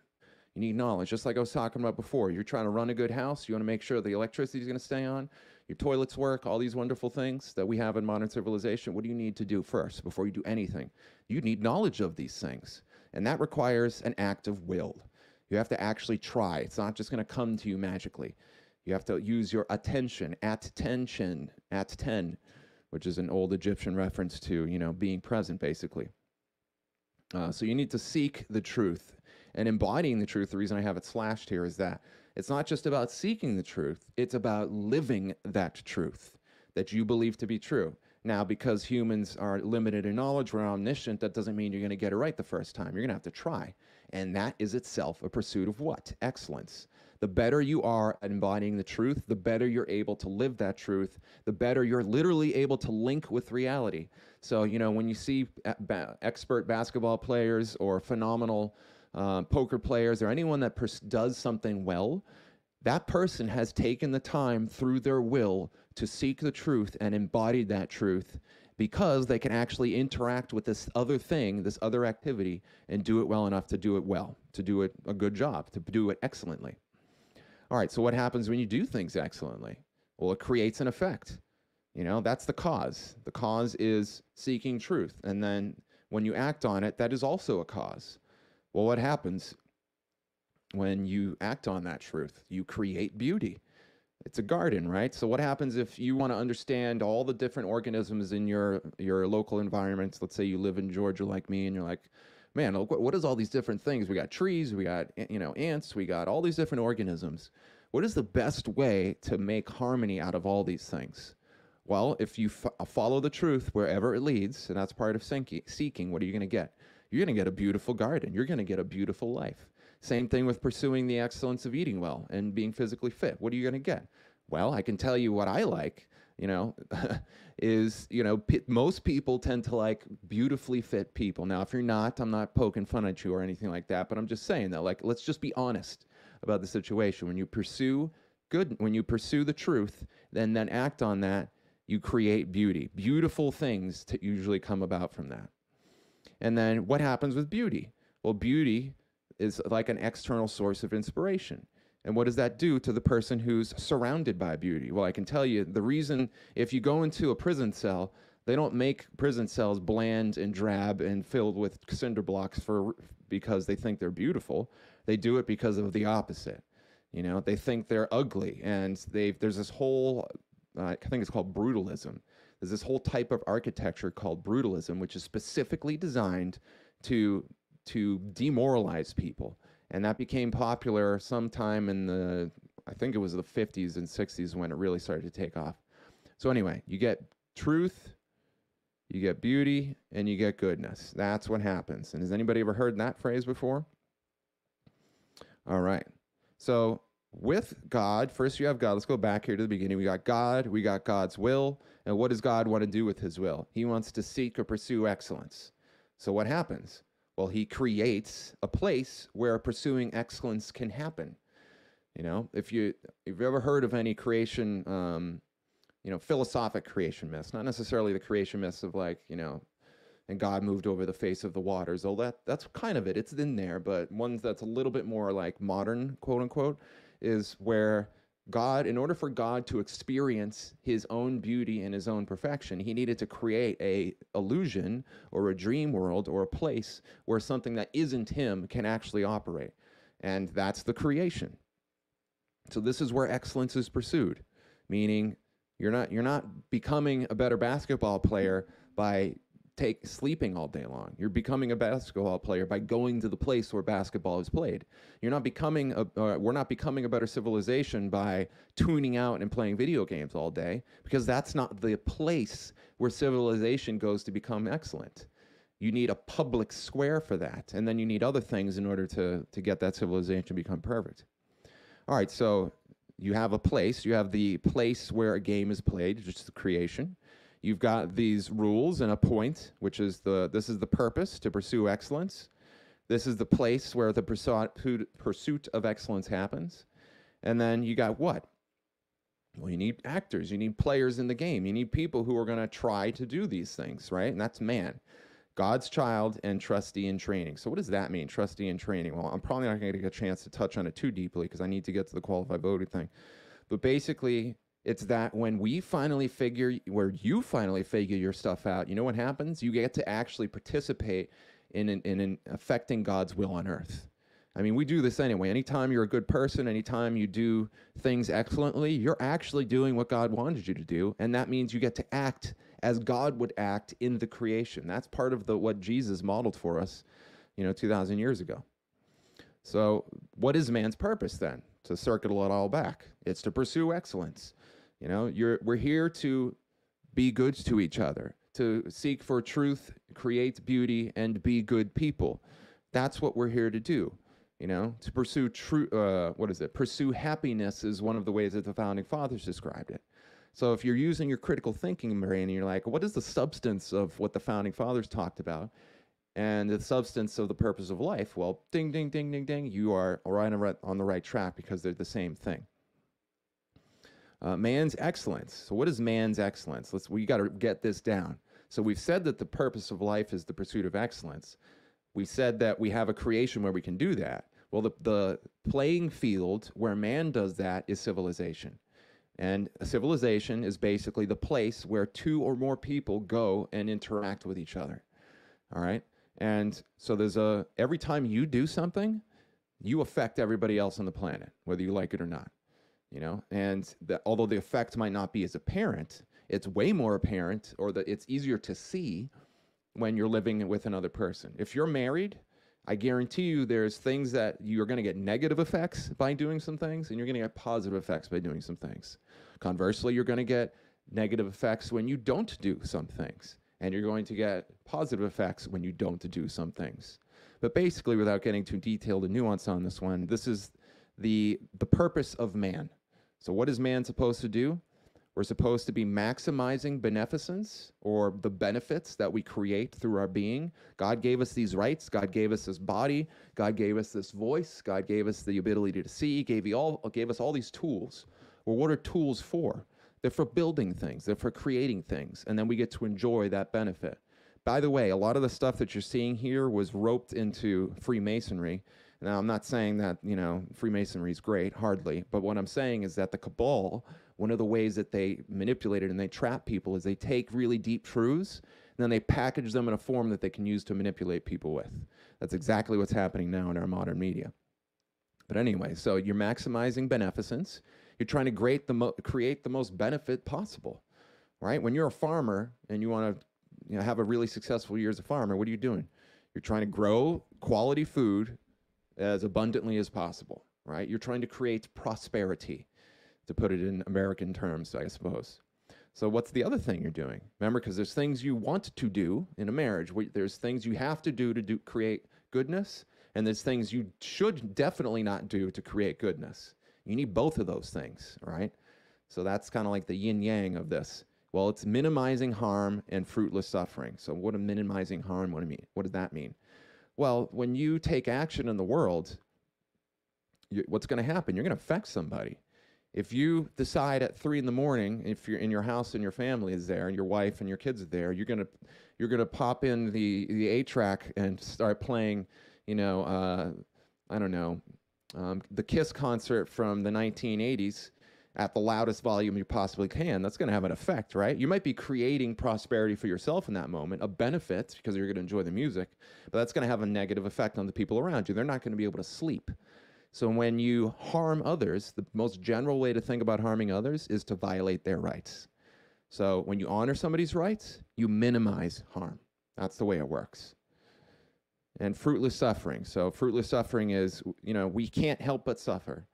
You need knowledge. Just like I was talking about before, you're trying to run a good house. You want to make sure the electricity is going to stay on, your toilets work, all these wonderful things that we have in modern civilization. What do you need to do first before you do anything? You need knowledge of these things. And that requires an act of will. You have to actually try. It's not just going to come to you magically. You have to use your attention, attention, atten, which is an old Egyptian reference to, you know, being present, basically. Uh, so you need to seek the truth. And embodying the truth, the reason I have it slashed here is that it's not just about seeking the truth. It's about living that truth that you believe to be true. Now, because humans are limited in knowledge, we're omniscient, that doesn't mean you're going to get it right the first time. You're going to have to try. And that is itself a pursuit of what? Excellence. The better you are at embodying the truth, the better you're able to live that truth, the better you're literally able to link with reality. So, you know, when you see ba- expert basketball players or phenomenal uh, poker players or anyone that pers- does something well, that person has taken the time through their will to seek the truth and embodied that truth because they can actually interact with this other thing, this other activity, and do it well enough to do it well, to do it a good job, to do it excellently. All right, so what happens when you do things excellently? Well, it creates an effect. You know, that's the cause. The cause is seeking truth. And then when you act on it, that is also a cause. Well, what happens when you act on that truth? You create beauty. It's a garden, right? So what happens if you want to understand all the different organisms in your your local environments? Let's say you live in Georgia like me, and you're like, man, look, what is all these different things? We got trees, we got, you know, ants, we got all these different organisms. What is the best way to make harmony out of all these things? Well, if you f- follow the truth wherever it leads, and that's part of seeking, what are you going to get? You're going to get a beautiful garden. You're going to get a beautiful life. Same thing with pursuing the excellence of eating well and being physically fit. What are you going to get? Well, I can tell you what I like, you know, is, you know, p- most people tend to like beautifully fit people. Now, if you're not, I'm not poking fun at you or anything like that, but I'm just saying that, like, let's just be honest about the situation. When you pursue good, when you pursue the truth, then then act on that, you create beauty. Beautiful things to usually come about from that. And then what happens with beauty? Well, beauty is like an external source of inspiration. And what does that do to the person who's surrounded by beauty? Well, I can tell you the reason, if you go into a prison cell, they don't make prison cells bland and drab and filled with cinder blocks for because they think they're beautiful. They do it because of the opposite. You know, they think they're ugly. And they've, there's this whole, uh, I think it's called brutalism. There's this whole type of architecture called brutalism, which is specifically designed to to demoralize people. And that became popular sometime in the, I think it was the fifties and sixties when it really started to take off. So anyway, you get truth, you get beauty, and you get goodness. That's what happens. And has anybody ever heard that phrase before? All right. So with God. First you have God. Let's go back here to the beginning. We got God, we got God's will. And what does God want to do with his will? He wants to seek or pursue excellence. So what happens? Well, he creates a place where pursuing excellence can happen. You know, if, you, if you've ever heard of any creation, um, you know, philosophic creation myths, not necessarily the creation myths of like, you know, and God moved over the face of the waters. Oh, that that's kind of it. It's in there, but ones that's a little bit more like modern, quote unquote, is where God, in order for God to experience his own beauty and his own perfection, he needed to create a illusion or a dream world or a place where something that isn't him can actually operate. And that's the creation. So this is where excellence is pursued, meaning you're not you're not becoming a better basketball player by take sleeping all day long. You're becoming a basketball player by going to the place where basketball is played. You're not becoming a, uh, we're not becoming a better civilization by tuning out and playing video games all day, because that's not the place where civilization goes to become excellent. You need a public square for that, and then you need other things in order to, to get that civilization to become perfect. All right, so you have a place. You have the place where a game is played, which is the creation. You've got these rules and a point, which is the, this is the purpose, to pursue excellence. This is the place where the pursuit of excellence happens. And then you got what? Well, you need actors. You need players in the game. You need people who are going to try to do these things, right? And that's man, God's child, and trustee in training. So what does that mean, trustee in training? Well, I'm probably not going to get a chance to touch on it too deeply because I need to get to the qualified voting thing. But basically, it's that when we finally figure, where you finally figure your stuff out, you know what happens? You get to actually participate in, in, in affecting God's will on earth. I mean, we do this anyway. Anytime you're a good person, anytime you do things excellently, you're actually doing what God wanted you to do. And that means you get to act as God would act in the creation. That's part of the what Jesus modeled for us, you know, two thousand years ago. So what is man's purpose then? To circle it all back. It's to pursue excellence. You know, you're, we're here to be good to each other, to seek for truth, create beauty, and be good people. That's what we're here to do, you know, to pursue true, uh, what is it? Pursue happiness is one of the ways that the Founding Fathers described it. So if you're using your critical thinking brain and you're like, what is the substance of what the Founding Fathers talked about and the substance of the purpose of life? Well, ding, ding, ding, ding, ding, you are right on the right track because they're the same thing. Uh, man's excellence. So what is man's excellence? Let's, we got to get this down. So we've said that the purpose of life is the pursuit of excellence. We said that we have a creation where we can do that. Well, the, the playing field where man does that is civilization. And a civilization is basically the place where two or more people go and interact with each other. All right. And so there's a, every time you do something, you affect everybody else on the planet, whether you like it or not. You know, and the, although the effect might not be as apparent, it's way more apparent, or that it's easier to see when you're living with another person. If you're married, I guarantee you there's things that you're going to get negative effects by doing some things, and you're going to get positive effects by doing some things. Conversely, you're going to get negative effects when you don't do some things, and you're going to get positive effects when you don't do some things. But basically, without getting too detailed and nuanced on this one, this is the the purpose of man. So what is man supposed to do? We're supposed to be maximizing beneficence, or the benefits that we create through our being. God gave us these rights. God gave us this body. God gave us this voice. God gave us the ability to see. He gave, all, gave us all these tools. Well, what are tools for? They're for building things. They're for creating things. And then we get to enjoy that benefit. By the way, a lot of the stuff that you're seeing here was roped into Freemasonry. Now, I'm not saying that, you know, Freemasonry is great, hardly. But what I'm saying is that the cabal, one of the ways that they manipulate it and they trap people is they take really deep truths, and then they package them in a form that they can use to manipulate people with. That's exactly what's happening now in our modern media. But anyway, so you're maximizing beneficence. You're trying to create the, mo create the most benefit possible, right? When you're a farmer and you want to, you know, have a really successful year as a farmer, what are you doing? You're trying to grow quality food as abundantly as possible, right? You're trying to create prosperity, to put it in American terms, I suppose. So what's the other thing you're doing? Remember, because there's things you want to do in a marriage. There's things you have to do to do, create goodness, and there's things you should definitely not do to create goodness. You need both of those things, right? So that's kind of like the yin yang of this. Well, it's minimizing harm and fruitless suffering. So what does minimizing harm, what do I mean? What does that mean? Well, when you take action in the world, you, what's going to happen? You're going to affect somebody. If you decide at three in the morning, if you're in your house and your family is there, and your wife and your kids are there, you're gonna you're gonna pop in the the A track and start playing, you know, uh, I don't know, um, the Kiss concert from the nineteen eighties at the loudest volume you possibly can. That's gonna have an effect, right? You might be creating prosperity for yourself in that moment, a benefit because you're gonna enjoy the music, but that's gonna have a negative effect on the people around you. They're not gonna be able to sleep. So when you harm others, the most general way to think about harming others is to violate their rights. So when you honor somebody's rights, you minimize harm. That's the way it works. And fruitless suffering. So fruitless suffering is, you know, we can't help but suffer.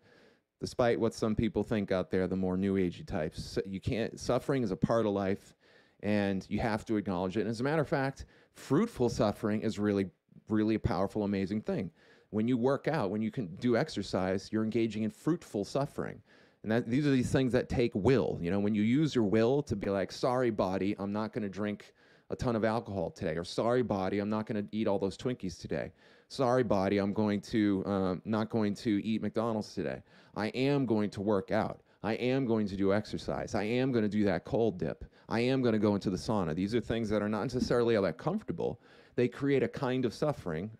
Despite what some people think out there, the more new agey types, you can't, suffering is a part of life and you have to acknowledge it. And as a matter of fact, fruitful suffering is really, really a powerful, amazing thing. When you work out, when you can do exercise, you're engaging in fruitful suffering. And that, these are these things that take will. You know, when you use your will to be like, sorry, body, I'm not going to drink a ton of alcohol today. Or sorry, body, I'm not going to eat all those Twinkies today. Sorry, body, I'm going to um, not going to eat McDonald's today. I am going to work out. I am going to do exercise. I am going to do that cold dip. I am going to go into the sauna. These are things that are not necessarily all that comfortable. They create a kind of suffering.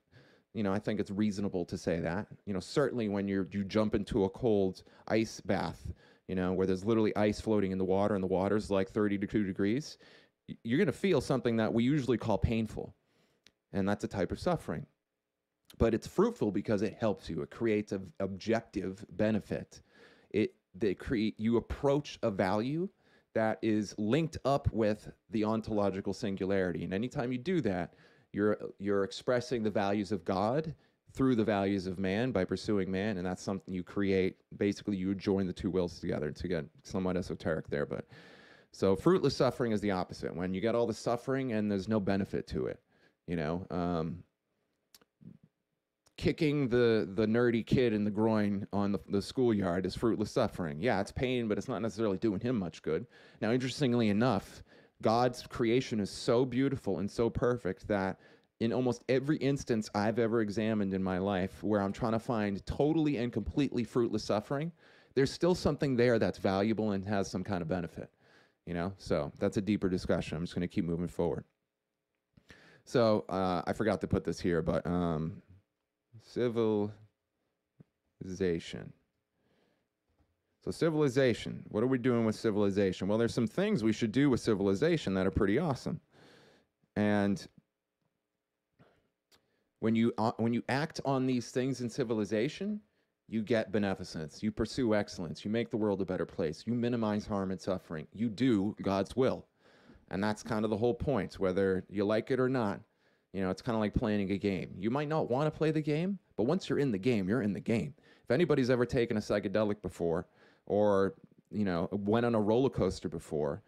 You know, I think it's reasonable to say that. You know, certainly when you you jump into a cold ice bath, you know, where there's literally ice floating in the water and the water's like thirty-two degrees, you're going to feel something that we usually call painful. And that's a type of suffering. But it's fruitful because it helps you. It creates an objective benefit. It they create you approach a value that is linked up with the ontological singularity. And anytime you do that, You're, you're expressing the values of God through the values of man by pursuing man, and that's something you create. Basically, you join the two wills together. It's, again, somewhat esoteric there, but... So fruitless suffering is the opposite. When you get all the suffering and there's no benefit to it, you know? Um, kicking the, the nerdy kid in the groin on the, the schoolyard is fruitless suffering. Yeah, it's pain, but it's not necessarily doing him much good. Now, interestingly enough, God's creation is so beautiful and so perfect that in almost every instance I've ever examined in my life where I'm trying to find totally and completely fruitless suffering, there's still something there that's valuable and has some kind of benefit, you know? So that's a deeper discussion. I'm just going to keep moving forward. So uh, I forgot to put this here, but um, civilization. So civilization, what are we doing with civilization? Well, there's some things we should do with civilization that are pretty awesome. And when you, uh, when you act on these things in civilization, you get beneficence, you pursue excellence, you make the world a better place, you minimize harm and suffering, you do God's will. And that's kind of the whole point, whether you like it or not. You know, it's kind of like playing a game. You might not want to play the game, but once you're in the game, you're in the game. If anybody's ever taken a psychedelic before, or, you know, went on a roller coaster before,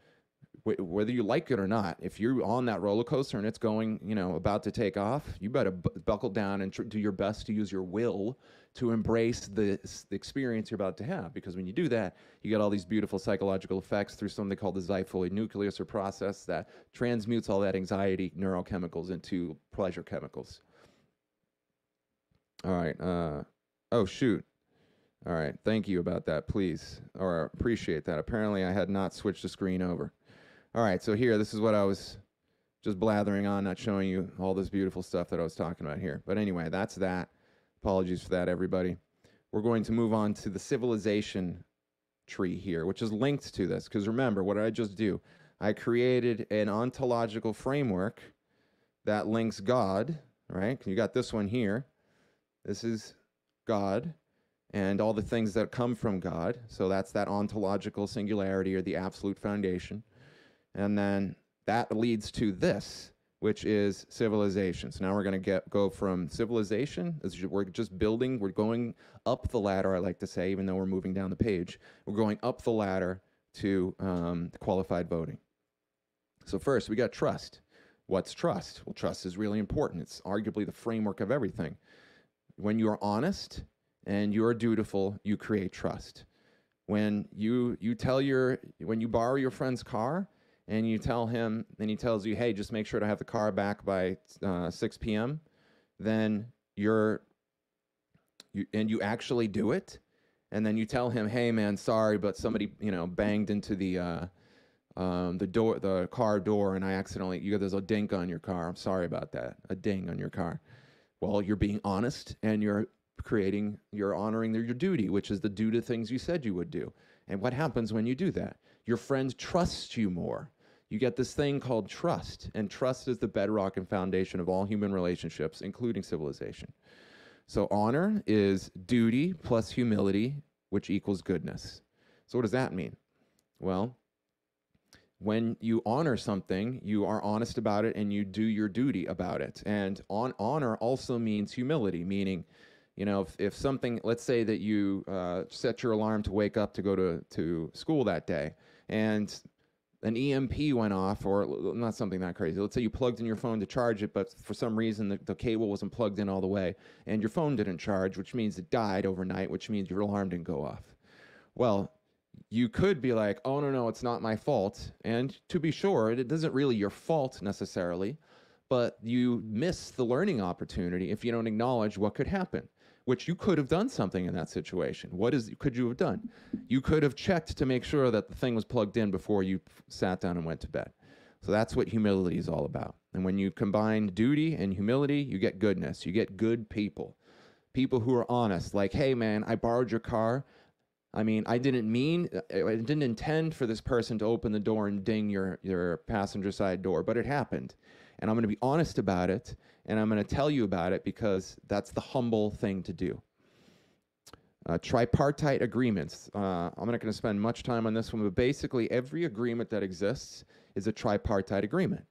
wh whether you like it or not, if you're on that roller coaster and it's going, you know, about to take off, you better b buckle down and tr do your best to use your will to embrace the, the experience you're about to have. Because when you do that, you get all these beautiful psychological effects through something called the xiphoid nucleus or process that transmutes all that anxiety neurochemicals into pleasure chemicals. All right. Uh, oh, shoot. All right, thank you about that, please, or appreciate that. Apparently, I had not switched the screen over. All right, so here, this is what I was just blathering on, not showing you all this beautiful stuff that I was talking about here. But anyway, that's that. Apologies for that, everybody. We're going to move on to the civilization tree here, which is linked to this, because remember, what did I just do? I created an ontological framework that links God, right? You got this one here. This is God. And all the things that come from God. So that's that ontological singularity or the absolute foundation. And then that leads to this, which is civilization. So now we're going to go from civilization. We're just building. We're going up the ladder, I like to say, even though we're moving down the page. We're going up the ladder to um, qualified voting. So first, we got trust. What's trust? Well, trust is really important. It's arguably the framework of everything. When you are honest and you're dutiful, you create trust. When you you tell your when you borrow your friend's car and you tell him, and he tells you, hey, just make sure to have the car back by uh, six p m, then you're you and you actually do it, and then you tell him, hey man, sorry, but somebody you know banged into the uh, um, the door the car door, and I accidentally you got there's a dink on your car. I'm sorry about that, a ding on your car. Well, you're being honest, and you're creating, you're honoring their, your duty, which is the due to things you said you would do. And what happens when you do that? Your friend trusts you more. You get this thing called trust, and trust is the bedrock and foundation of all human relationships, including civilization. So honor is duty plus humility, which equals goodness. So what does that mean? Well, when you honor something, you are honest about it and you do your duty about it. And on, honor also means humility, meaning You know, if, if something, let's say that you uh, set your alarm to wake up to go to, to school that day, and an E M P went off, or not something that crazy. Let's say you plugged in your phone to charge it, but for some reason the, the cable wasn't plugged in all the way, and your phone didn't charge, which means it died overnight, which means your alarm didn't go off. Well, you could be like, oh, no, no, it's not my fault. And to be sure, it, it isn't really your fault necessarily, but you miss the learning opportunity if you don't acknowledge what could happen. Which you could have done something in that situation. What is could you have done? You could have checked to make sure that the thing was plugged in before you sat down and went to bed. So that's what humility is all about. And when you combine duty and humility, you get goodness. You get good people. People who are honest, like, hey man, I borrowed your car. I mean, I didn't mean, I didn't intend for this person to open the door and ding your, your passenger side door, but it happened. And I'm going to be honest about it, and I'm going to tell you about it because that's the humble thing to do. Uh, tripartite agreements. Uh, I'm not going to spend much time on this one, but basically every agreement that exists is a tripartite agreement,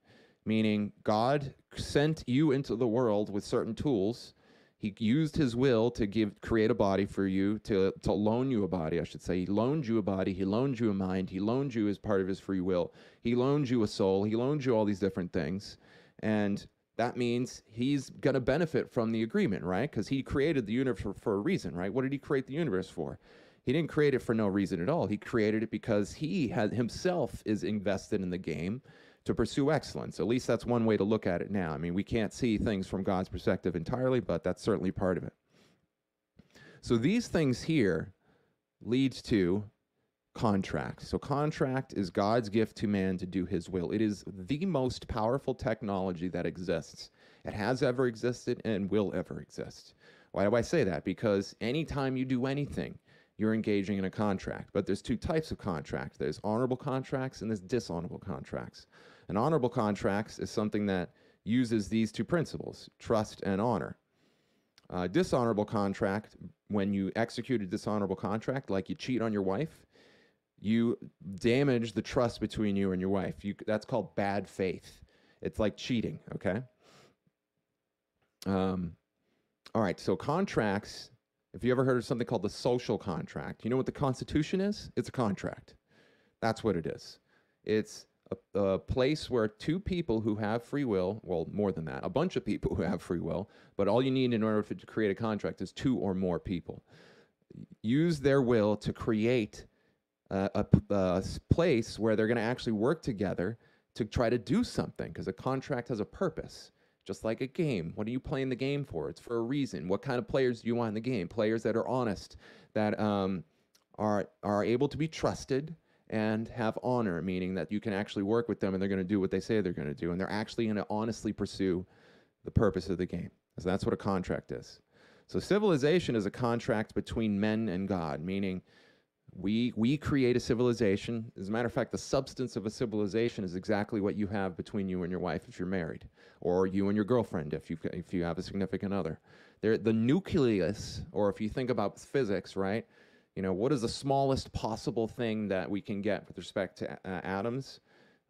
meaning God sent you into the world with certain tools. He used his will to give create a body for you, to, to loan you a body, I should say. He loaned you a body. He loaned you a mind. He loaned you as part of his free will. He loaned you a soul. He loaned you all these different things. And that means he's going to benefit from the agreement, right? Because he created the universe for, for a reason, right? What did he create the universe for? He didn't create it for no reason at all. He created it because he has, himself is invested in the game to pursue excellence. At least that's one way to look at it now. I mean, we can't see things from God's perspective entirely, but that's certainly part of it. So these things here leads to contract. So contract is God's gift to man to do his will. It is the most powerful technology that exists. It has ever existed and will ever exist. Why do I say that? Because anytime you do anything, you're engaging in a contract. But there's two types of contract. There's honorable contracts and there's dishonorable contracts. And honorable contracts is something that uses these two principles, trust and honor. Uh, dishonorable contract, when you execute a dishonorable contract, like you cheat on your wife, you damage the trust between you and your wife. You, that's called bad faith. It's like cheating, okay? Um, all right, so contracts, if you ever heard of something called the social contract, you know what the Constitution is? It's a contract. That's what it is. It's a, a place where two people who have free will, well, more than that, a bunch of people who have free will, but all you need in order for, to create a contract is two or more people, use their will to create A, a place where they're going to actually work together to try to do something, because a contract has a purpose, just like a game. What are you playing the game for? It's for a reason. What kind of players do you want in the game? Players that are honest, that um, are, are able to be trusted and have honor, meaning that you can actually work with them and they're going to do what they say they're going to do, and they're actually going to honestly pursue the purpose of the game. So that's what a contract is. So civilization is a contract between men and God, meaning We we create a civilization. As a matter of fact, the substance of a civilization is exactly what you have between you and your wife if you're married, or you and your girlfriend if you if you have a significant other. They're the nucleus, or if you think about physics, right? You know, what is the smallest possible thing that we can get with respect to uh, atoms?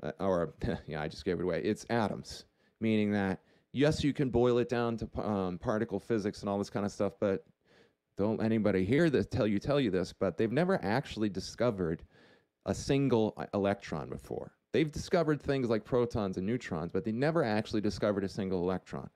Uh, or yeah, I just gave it away. It's atoms, meaning that yes, you can boil it down to um, particle physics and all this kind of stuff, but don't let anybody hear this, tell you, tell you this, but they've never actually discovered a single electron before. They've discovered things like protons and neutrons, but they never actually discovered a single electron.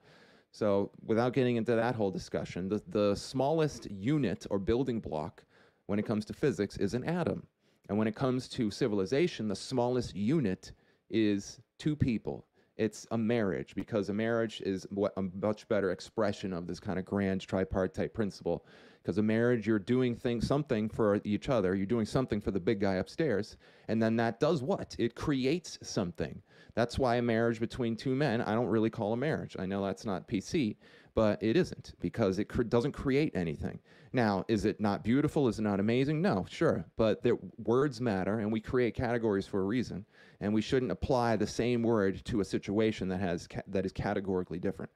So without getting into that whole discussion, the, the smallest unit or building block when it comes to physics is an atom. And when it comes to civilization, the smallest unit is two people. It's a marriage, because a marriage is a much better expression of this kind of grand tripartite principle. Because a marriage, you're doing things, something for each other. You're doing something for the big guy upstairs. And then that does what? It creates something. That's why a marriage between two men, I don't really call a marriage. I know that's not P C, but it isn't, because it cr- doesn't create anything. Now, is it not beautiful? Is it not amazing? No, sure. But the words matter, and we create categories for a reason. And we shouldn't apply the same word to a situation that has ca- that is categorically different.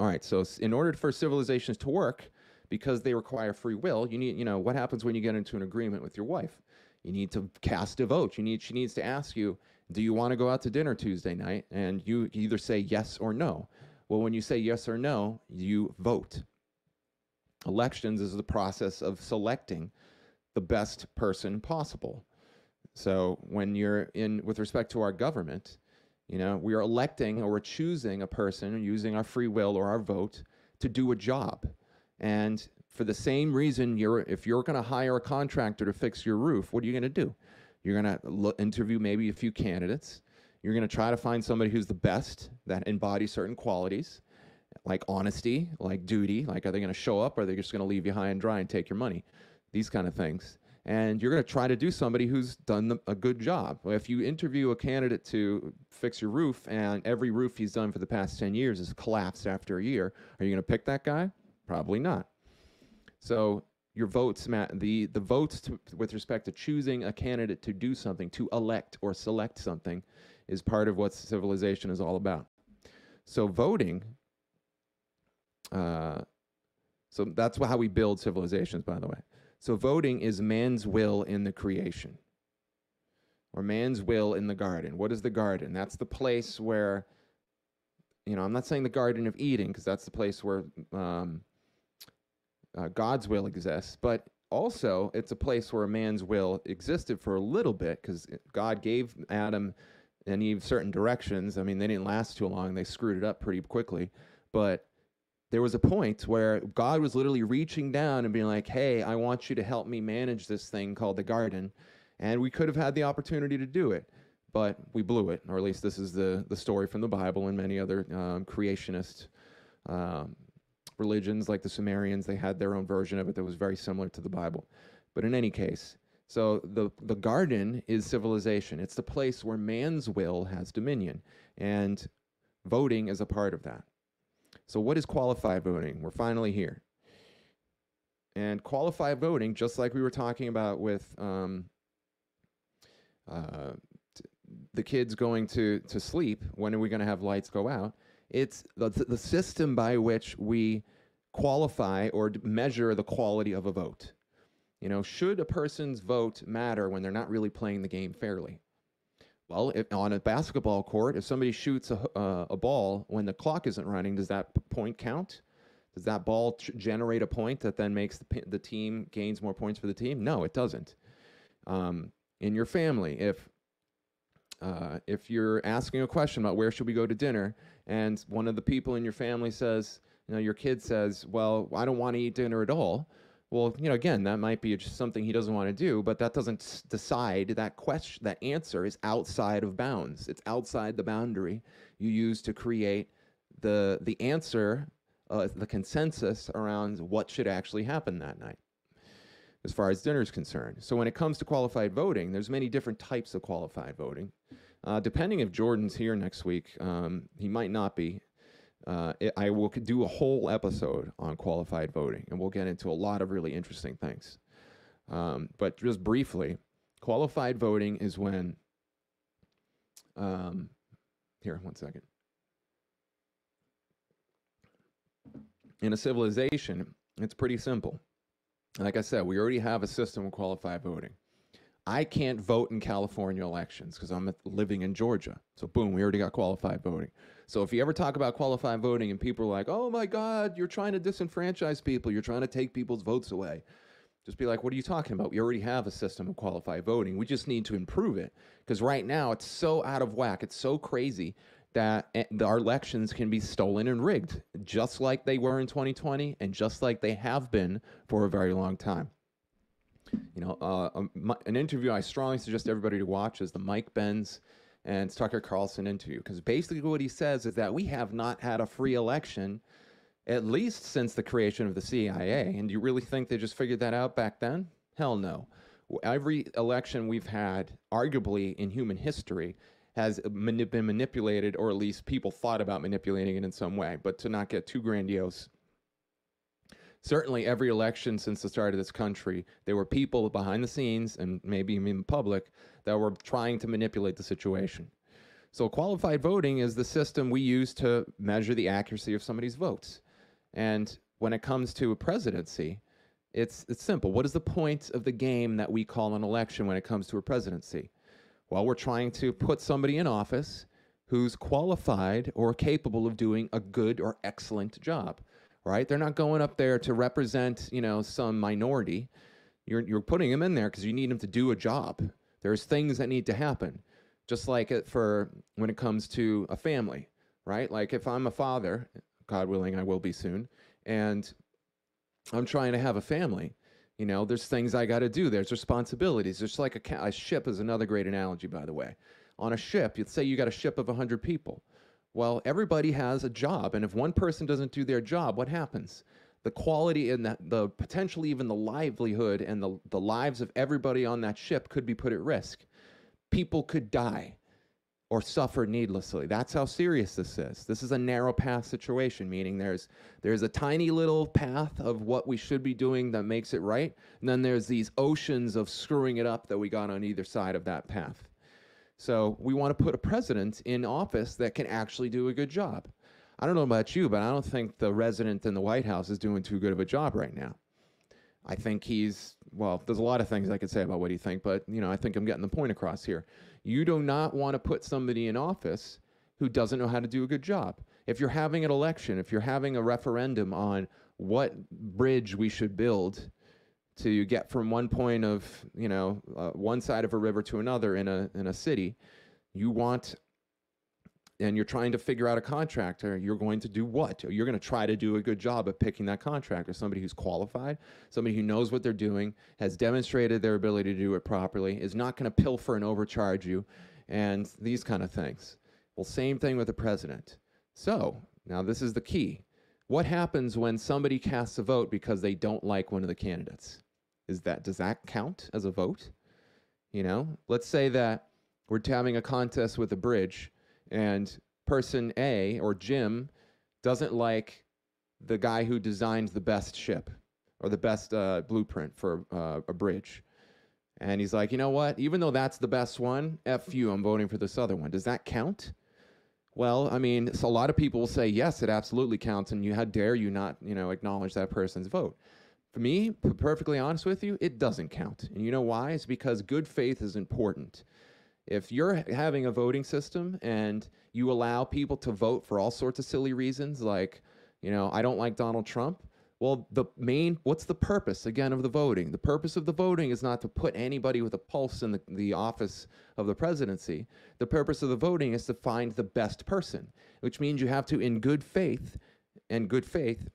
All right, so in order for civilizations to work, because they require free will, you need, you know, what happens when you get into an agreement with your wife? You need to cast a vote. You need, she needs to ask you, do you want to go out to dinner Tuesday night? And you either say yes or no. Well, when you say yes or no, you vote. Elections is the process of selecting the best person possible. So when you're in, with respect to our government, you know, we are electing or we're choosing a person using our free will or our vote to do a job. And for the same reason, you're, if you're going to hire a contractor to fix your roof, what are you going to do? You're going to lo- interview maybe a few candidates. You're going to try to find somebody who's the best, that embodies certain qualities, like honesty, like duty, like are they going to show up, or are they just going to leave you high and dry and take your money? These kind of things. And you're going to try to do somebody who's done the, a good job. If you interview a candidate to fix your roof and every roof he's done for the past ten years has collapsed after a year, are you going to pick that guy? Probably not. So your votes, Matt, the, the votes to, with respect to choosing a candidate to do something, to elect or select something, is part of what civilization is all about. So voting, uh, so that's how we build civilizations, by the way. So voting is man's will in the creation, or man's will in the garden. What is the garden? That's the place where, you know, I'm not saying the Garden of Eden, because that's the place where um, uh, God's will exists, but also it's a place where a man's will existed for a little bit, because God gave Adam and Eve certain directions. I mean, they didn't last too long. They screwed it up pretty quickly, but there was a point where God was literally reaching down and being like, hey, I want you to help me manage this thing called the garden. And we could have had the opportunity to do it, but we blew it. Or at least this is the, the story from the Bible and many other um, creationist um, religions, like the Sumerians. They had their own version of it that was very similar to the Bible. But in any case, so the, the garden is civilization. It's the place where man's will has dominion. And voting is a part of that. So what is qualified voting? We're finally here. And qualified voting, just like we were talking about with um, uh, t- the kids going to, to sleep, when are we going to have lights go out? It's the, the system by which we qualify or d- measure the quality of a vote. You know, should a person's vote matter when they're not really playing the game fairly? Well, if, on a basketball court, if somebody shoots a, uh, a ball when the clock isn't running, does that p- point count? Does that ball tr- generate a point that then makes the, p- the team gains more points for the team? No, it doesn't. Um, in your family, if uh, if you're asking a question about where should we go to dinner, and one of the people in your family says, you know, your kid says, well, I don't want to eat dinner at all. Well, you know, again, that might be just something he doesn't want to do, but that doesn't s- decide that question. That answer is outside of bounds. It's outside the boundary you use to create the the answer, uh, the consensus around what should actually happen that night, as far as dinner is concerned. So when it comes to qualified voting, there's many different types of qualified voting. Uh, depending if Jordan's here next week, um, he might not be. Uh, it, I will do a whole episode on qualified voting, and we'll get into a lot of really interesting things. Um, but just briefly, qualified voting is when... Um, here, one second. In a civilization, it's pretty simple. Like I said, we already have a system of qualified voting. I can't vote in California elections because I'm living in Georgia. So boom, we already got qualified voting. So if you ever talk about qualified voting and people are like, oh my God, you're trying to disenfranchise people, you're trying to take people's votes away, just be like, what are you talking about? We already have a system of qualified voting. We just need to improve it, because right now it's so out of whack. It's so crazy that our elections can be stolen and rigged, just like they were in twenty twenty and just like they have been for a very long time. You know, uh, an interview I strongly suggest everybody to watch is the Mike Benz and Tucker Carlson interview, because basically what he says is that we have not had a free election at least since the creation of the C I A. And do you really think they just figured that out back then? Hell no. Every election we've had, arguably in human history, has manip- been manipulated, or at least people thought about manipulating it in some way. But to not get too grandiose, certainly every election since the start of this country, there were people behind the scenes, and maybe even the public, that were trying to manipulate the situation. So qualified voting is the system we use to measure the accuracy of somebody's votes. And when it comes to a presidency, it's, it's simple. What is the point of the game that we call an election when it comes to a presidency? Well, we're trying to put somebody in office who's qualified or capable of doing a good or excellent job, right? They're not going up there to represent, you know, some minority. You're, you're putting them in there because you need them to do a job. There's things that need to happen, just like it for when it comes to a family, right? Like if I'm a father, God willing, I will be soon, and I'm trying to have a family. You know, there's things I got to do. There's responsibilities. Just like a, ca- a ship is another great analogy, by the way. On a ship, you'd say you got a ship of one hundred people. Well, everybody has a job, and if one person doesn't do their job, what happens? The quality and the, the potentially even the livelihood and the, the lives of everybody on that ship could be put at risk. People could die or suffer needlessly. That's how serious this is. This is a narrow path situation, meaning there's there's a tiny little path of what we should be doing that makes it right, and then there's these oceans of screwing it up that we got on either side of that path. So we want to put a president in office that can actually do a good job. I don't know about you, but I don't think the resident in the White House is doing too good of a job right now. I think he's, well, there's a lot of things I could say about what he thinks, but, you know, I think I'm getting the point across here. You do not want to put somebody in office who doesn't know how to do a good job. If you're having an election, if you're having a referendum on what bridge we should build to get from one point of, you know, uh, one side of a river to another in a in a city, you want, and you're trying to figure out a contractor, you're going to do what? You're going to try to do a good job at picking that contractor, somebody who's qualified, somebody who knows what they're doing, has demonstrated their ability to do it properly, is not going to pilfer and overcharge you, and these kind of things. Well, same thing with the president. So, now this is the key. What happens when somebody casts a vote because they don't like one of the candidates? Is that, does that count as a vote? You know, let's say that we're having a contest with a bridge, and person A, or Jim, doesn't like the guy who designed the best ship or the best uh, blueprint for uh, a bridge. And he's like, you know what? Even though that's the best one, F you, I'm voting for this other one. Does that count? Well, I mean, so a lot of people will say, yes, it absolutely counts. And you, how dare you not, you know, acknowledge that person's vote? For me, to be perfectly honest with you, it doesn't count. And you know why? It's because good faith is important. If you're having a voting system and you allow people to vote for all sorts of silly reasons, like, you know, I don't like Donald Trump. Well, the main, what's the purpose, again, of the voting? The purpose of the voting is not to put anybody with a pulse in the, the office of the presidency. The purpose of the voting is to find the best person, which means you have to, in good faith, and good faith,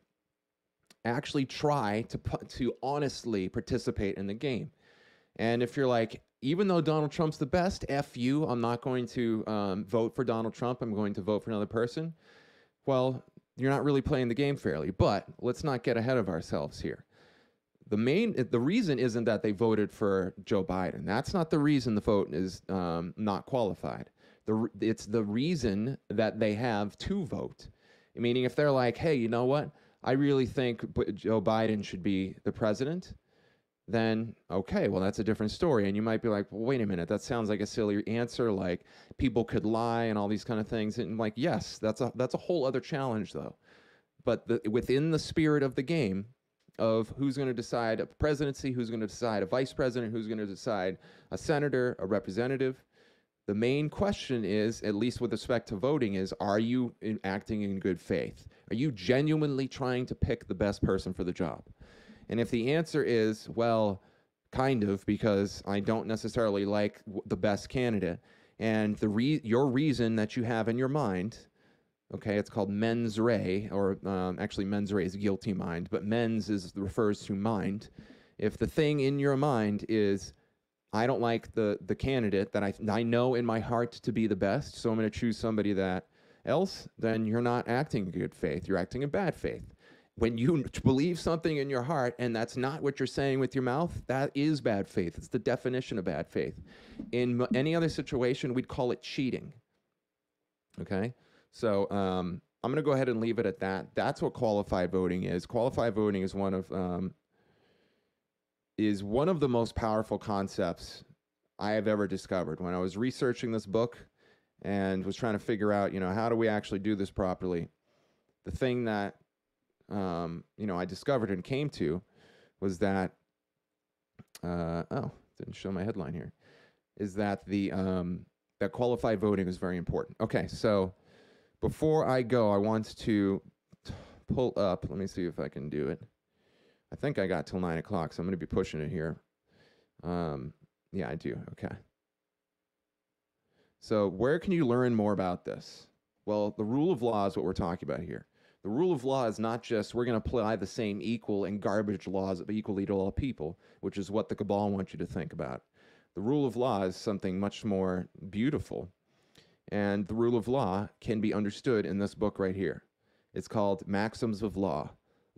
actually try to to honestly participate in the game. And if you're like, even though Donald Trump's the best, F you, I'm not going to um, vote for Donald Trump, I'm going to vote for another person, well, you're not really playing the game fairly. But let's not get ahead of ourselves here. The main, the reason isn't that they voted for Joe Biden. That's not the reason the vote is um, not qualified. The, it's the reason that they have to vote. Meaning if they're like, hey, you know what? I really think Joe Biden should be the president. Then, okay, well, that's a different story. And you might be like, well, wait a minute, that sounds like a silly answer, like people could lie and all these kind of things. And I'm like, yes, that's a that's a whole other challenge, though. But the, within the spirit of the game of who's going to decide a presidency, who's going to decide a vice president, who's going to decide a senator, a representative, the main question is, at least with respect to voting, is are you in, acting in good faith? Are you genuinely trying to pick the best person for the job? And if the answer is, well, kind of, because I don't necessarily like the best candidate, And the re- your reason that you have in your mind, okay, it's called mens rea, or um, actually mens rea is guilty mind, but mens is refers to mind. If the thing in your mind is, I don't like the, the candidate that I, I know in my heart to be the best, so I'm going to choose somebody that else, then you're not acting in good faith. You're acting in bad faith. When you believe something in your heart and that's not what you're saying with your mouth, that is bad faith. It's the definition of bad faith. In m- any other situation, we'd call it cheating. Okay? So um, I'm going to go ahead and leave it at that. That's what qualified voting is. Qualified voting is one of um, is one of the most powerful concepts I have ever discovered. When I was researching this book and was trying to figure out, you know, how do we actually do this properly, the thing that Um, you know, I discovered and came to was that, uh, oh, didn't show my headline here, is that the, um, that qualified voting is very important. Okay, so before I go, I want to pull up, let me see if I can do it. I think I got till nine o'clock, so I'm going to be pushing it here. Um, yeah, I do. Okay. So where can you learn more about this? Well, the rule of law is what we're talking about here. The rule of law is not just we're going to apply the same equal and garbage laws equally to all people, which is what the cabal wants you to think about. The rule of law is something much more beautiful. And the rule of law can be understood in this book right here. It's called Maxims of Law.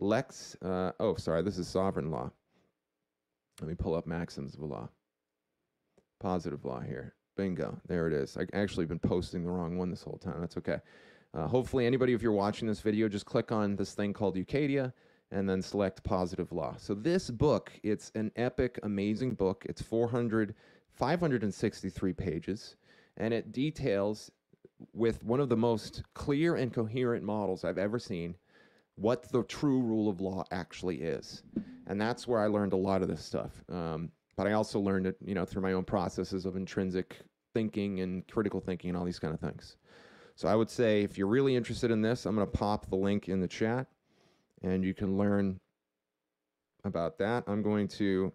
Lex, uh, oh, sorry, this is Sovereign Law. Let me pull up Maxims of Law. Positive Law here. Bingo. There it is. I've actually been posting the wrong one this whole time. That's okay. Uh, hopefully anybody, if you're watching this video, just click on this thing called Eucadia and then select Positive Law. So this book, it's an epic, amazing book. It's four hundred, five hundred sixty-three pages, and it details with one of the most clear and coherent models I've ever seen what the true rule of law actually is. And that's where I learned a lot of this stuff. Um, but I also learned it, you know, through my own processes of intrinsic thinking and critical thinking and all these kind of things. So I would say if you're really interested in this, I'm going to pop the link in the chat and you can learn about that. I'm going to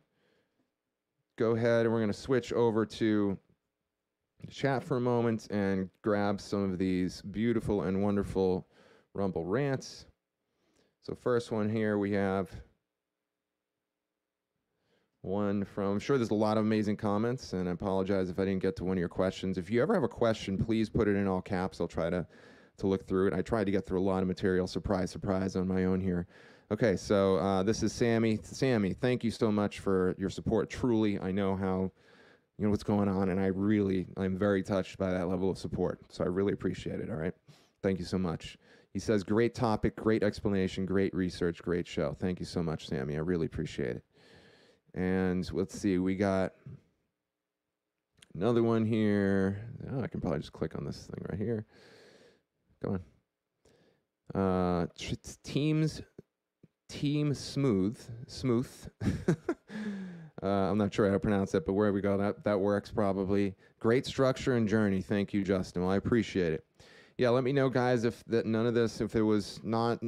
go ahead and we're going to switch over to the chat for a moment and grab some of these beautiful and wonderful Rumble rants. So first one here, we have one from, I'm sure there's a lot of amazing comments, and I apologize if I didn't get to one of your questions. If you ever have a question, please put it in all caps. I'll try to, to look through it. I tried to get through a lot of material, surprise, surprise, on my own here. Okay, so uh, this is Sammy. Sammy, thank you so much for your support. Truly, I know how, you know, what's going on, and I really, I'm very touched by that level of support. So I really appreciate it, all right? Thank you so much. He says, great topic, great explanation, great research, great show. Thank you so much, Sammy. I really appreciate it. And let's see, we got another one here. Oh, I can probably just click on this thing right here. Come on. Uh, t- teams, Team Smooth, Smooth. uh, I'm not sure how to pronounce that, but where we go, that, that works probably. Great structure and journey. Thank you, Justin. Well, I appreciate it. Yeah, let me know, guys, if that none of this, if it was not...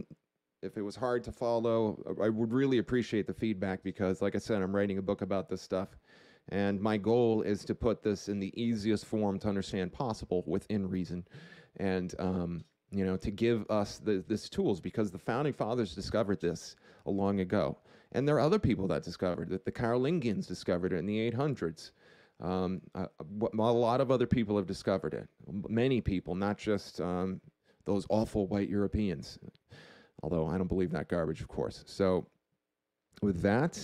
If it was hard to follow, I would really appreciate the feedback because, like I said, I'm writing a book about this stuff. And my goal is to put this in the easiest form to understand possible within reason. And, um, you know, to give us the, this tools because the Founding Fathers discovered this a long ago. And there are other people that discovered it. The Carolingians discovered it in the eight hundreds. Um, a, a lot of other people have discovered it. Many people, not just um, those awful white Europeans. Although I don't believe that garbage, of course. So with that,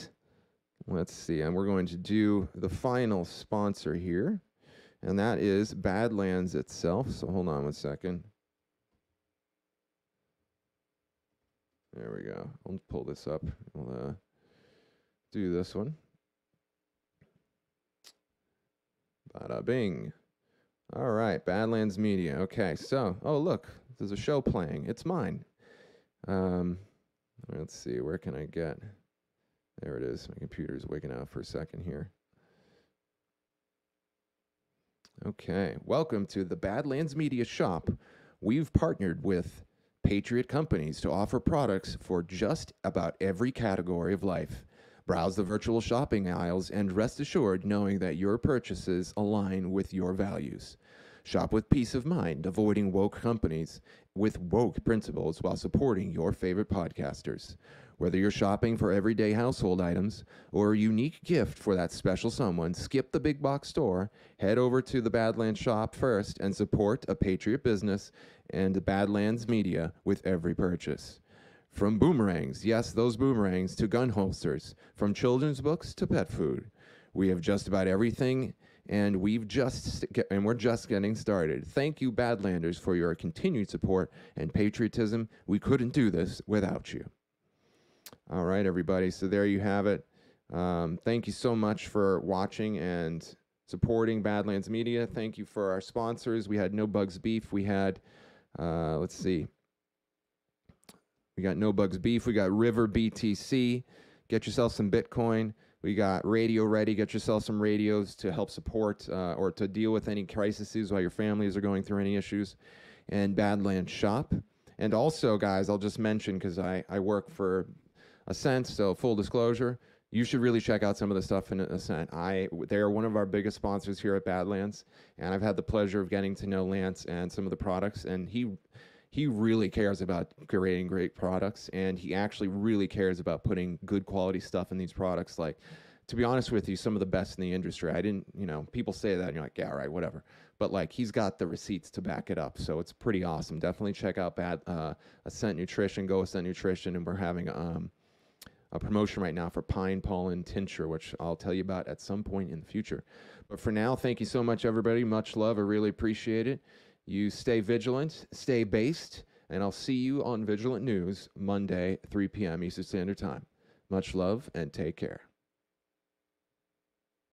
let's see. And we're going to do the final sponsor here. And that is Badlands itself. So hold on one second. There we go. I'll pull this up. We'll uh, do this one. Bada bing. All right. Badlands Media. Okay. So, oh, look. There's a show playing. It's mine. Um, let's see, where can I get, there it is, my computer's waking up for a second here. Okay, welcome to the Badlands Media Shop. We've partnered with Patriot companies to offer products for just about every category of life. Browse the virtual shopping aisles and rest assured knowing that your purchases align with your values. Shop with peace of mind, avoiding woke companies with woke principles while supporting your favorite podcasters. Whether you're shopping for everyday household items or a unique gift for that special someone, skip the big box store, head over to the Badlands shop first and support a patriot business and Badlands Media with every purchase. From boomerangs, yes, those boomerangs, to gun holsters, from children's books to pet food. We have just about everything and we've just and we're just getting started. Thank you, Badlanders, for your continued support and patriotism. We couldn't do this without you. All right, everybody. So there you have it. Um, thank you so much for watching and supporting Badlands Media. Thank you for our sponsors. We had No Bugs Beef. We had, uh, let's see. We got No Bugs Beef. We got River B T C. Get yourself some Bitcoin. We got Radio Ready. Get yourself some radios to help support uh, or to deal with any crises while your families are going through any issues. And Badlands Shop. And also, guys, I'll just mention, because I, I work for Ascent, so full disclosure, you should really check out some of the stuff in Ascent. I, they are one of our biggest sponsors here at Badlands, and I've had the pleasure of getting to know Lance and some of the products, and he... He really cares about creating great products, and he actually really cares about putting good quality stuff in these products. Like, to be honest with you, some of the best in the industry. I didn't, you know, people say that, and you're like, yeah, all right, whatever. But, like, he's got the receipts to back it up, so it's pretty awesome. Definitely check out Bad, uh, Ascent Nutrition, go Ascent Nutrition, and we're having um, a promotion right now for pine pollen tincture, which I'll tell you about at some point in the future. But for now, thank you so much, everybody. Much love. I really appreciate it. You stay vigilant, stay based, and I'll see you on Vigilant News Monday, three p.m. Eastern Standard Time. Much love and take care.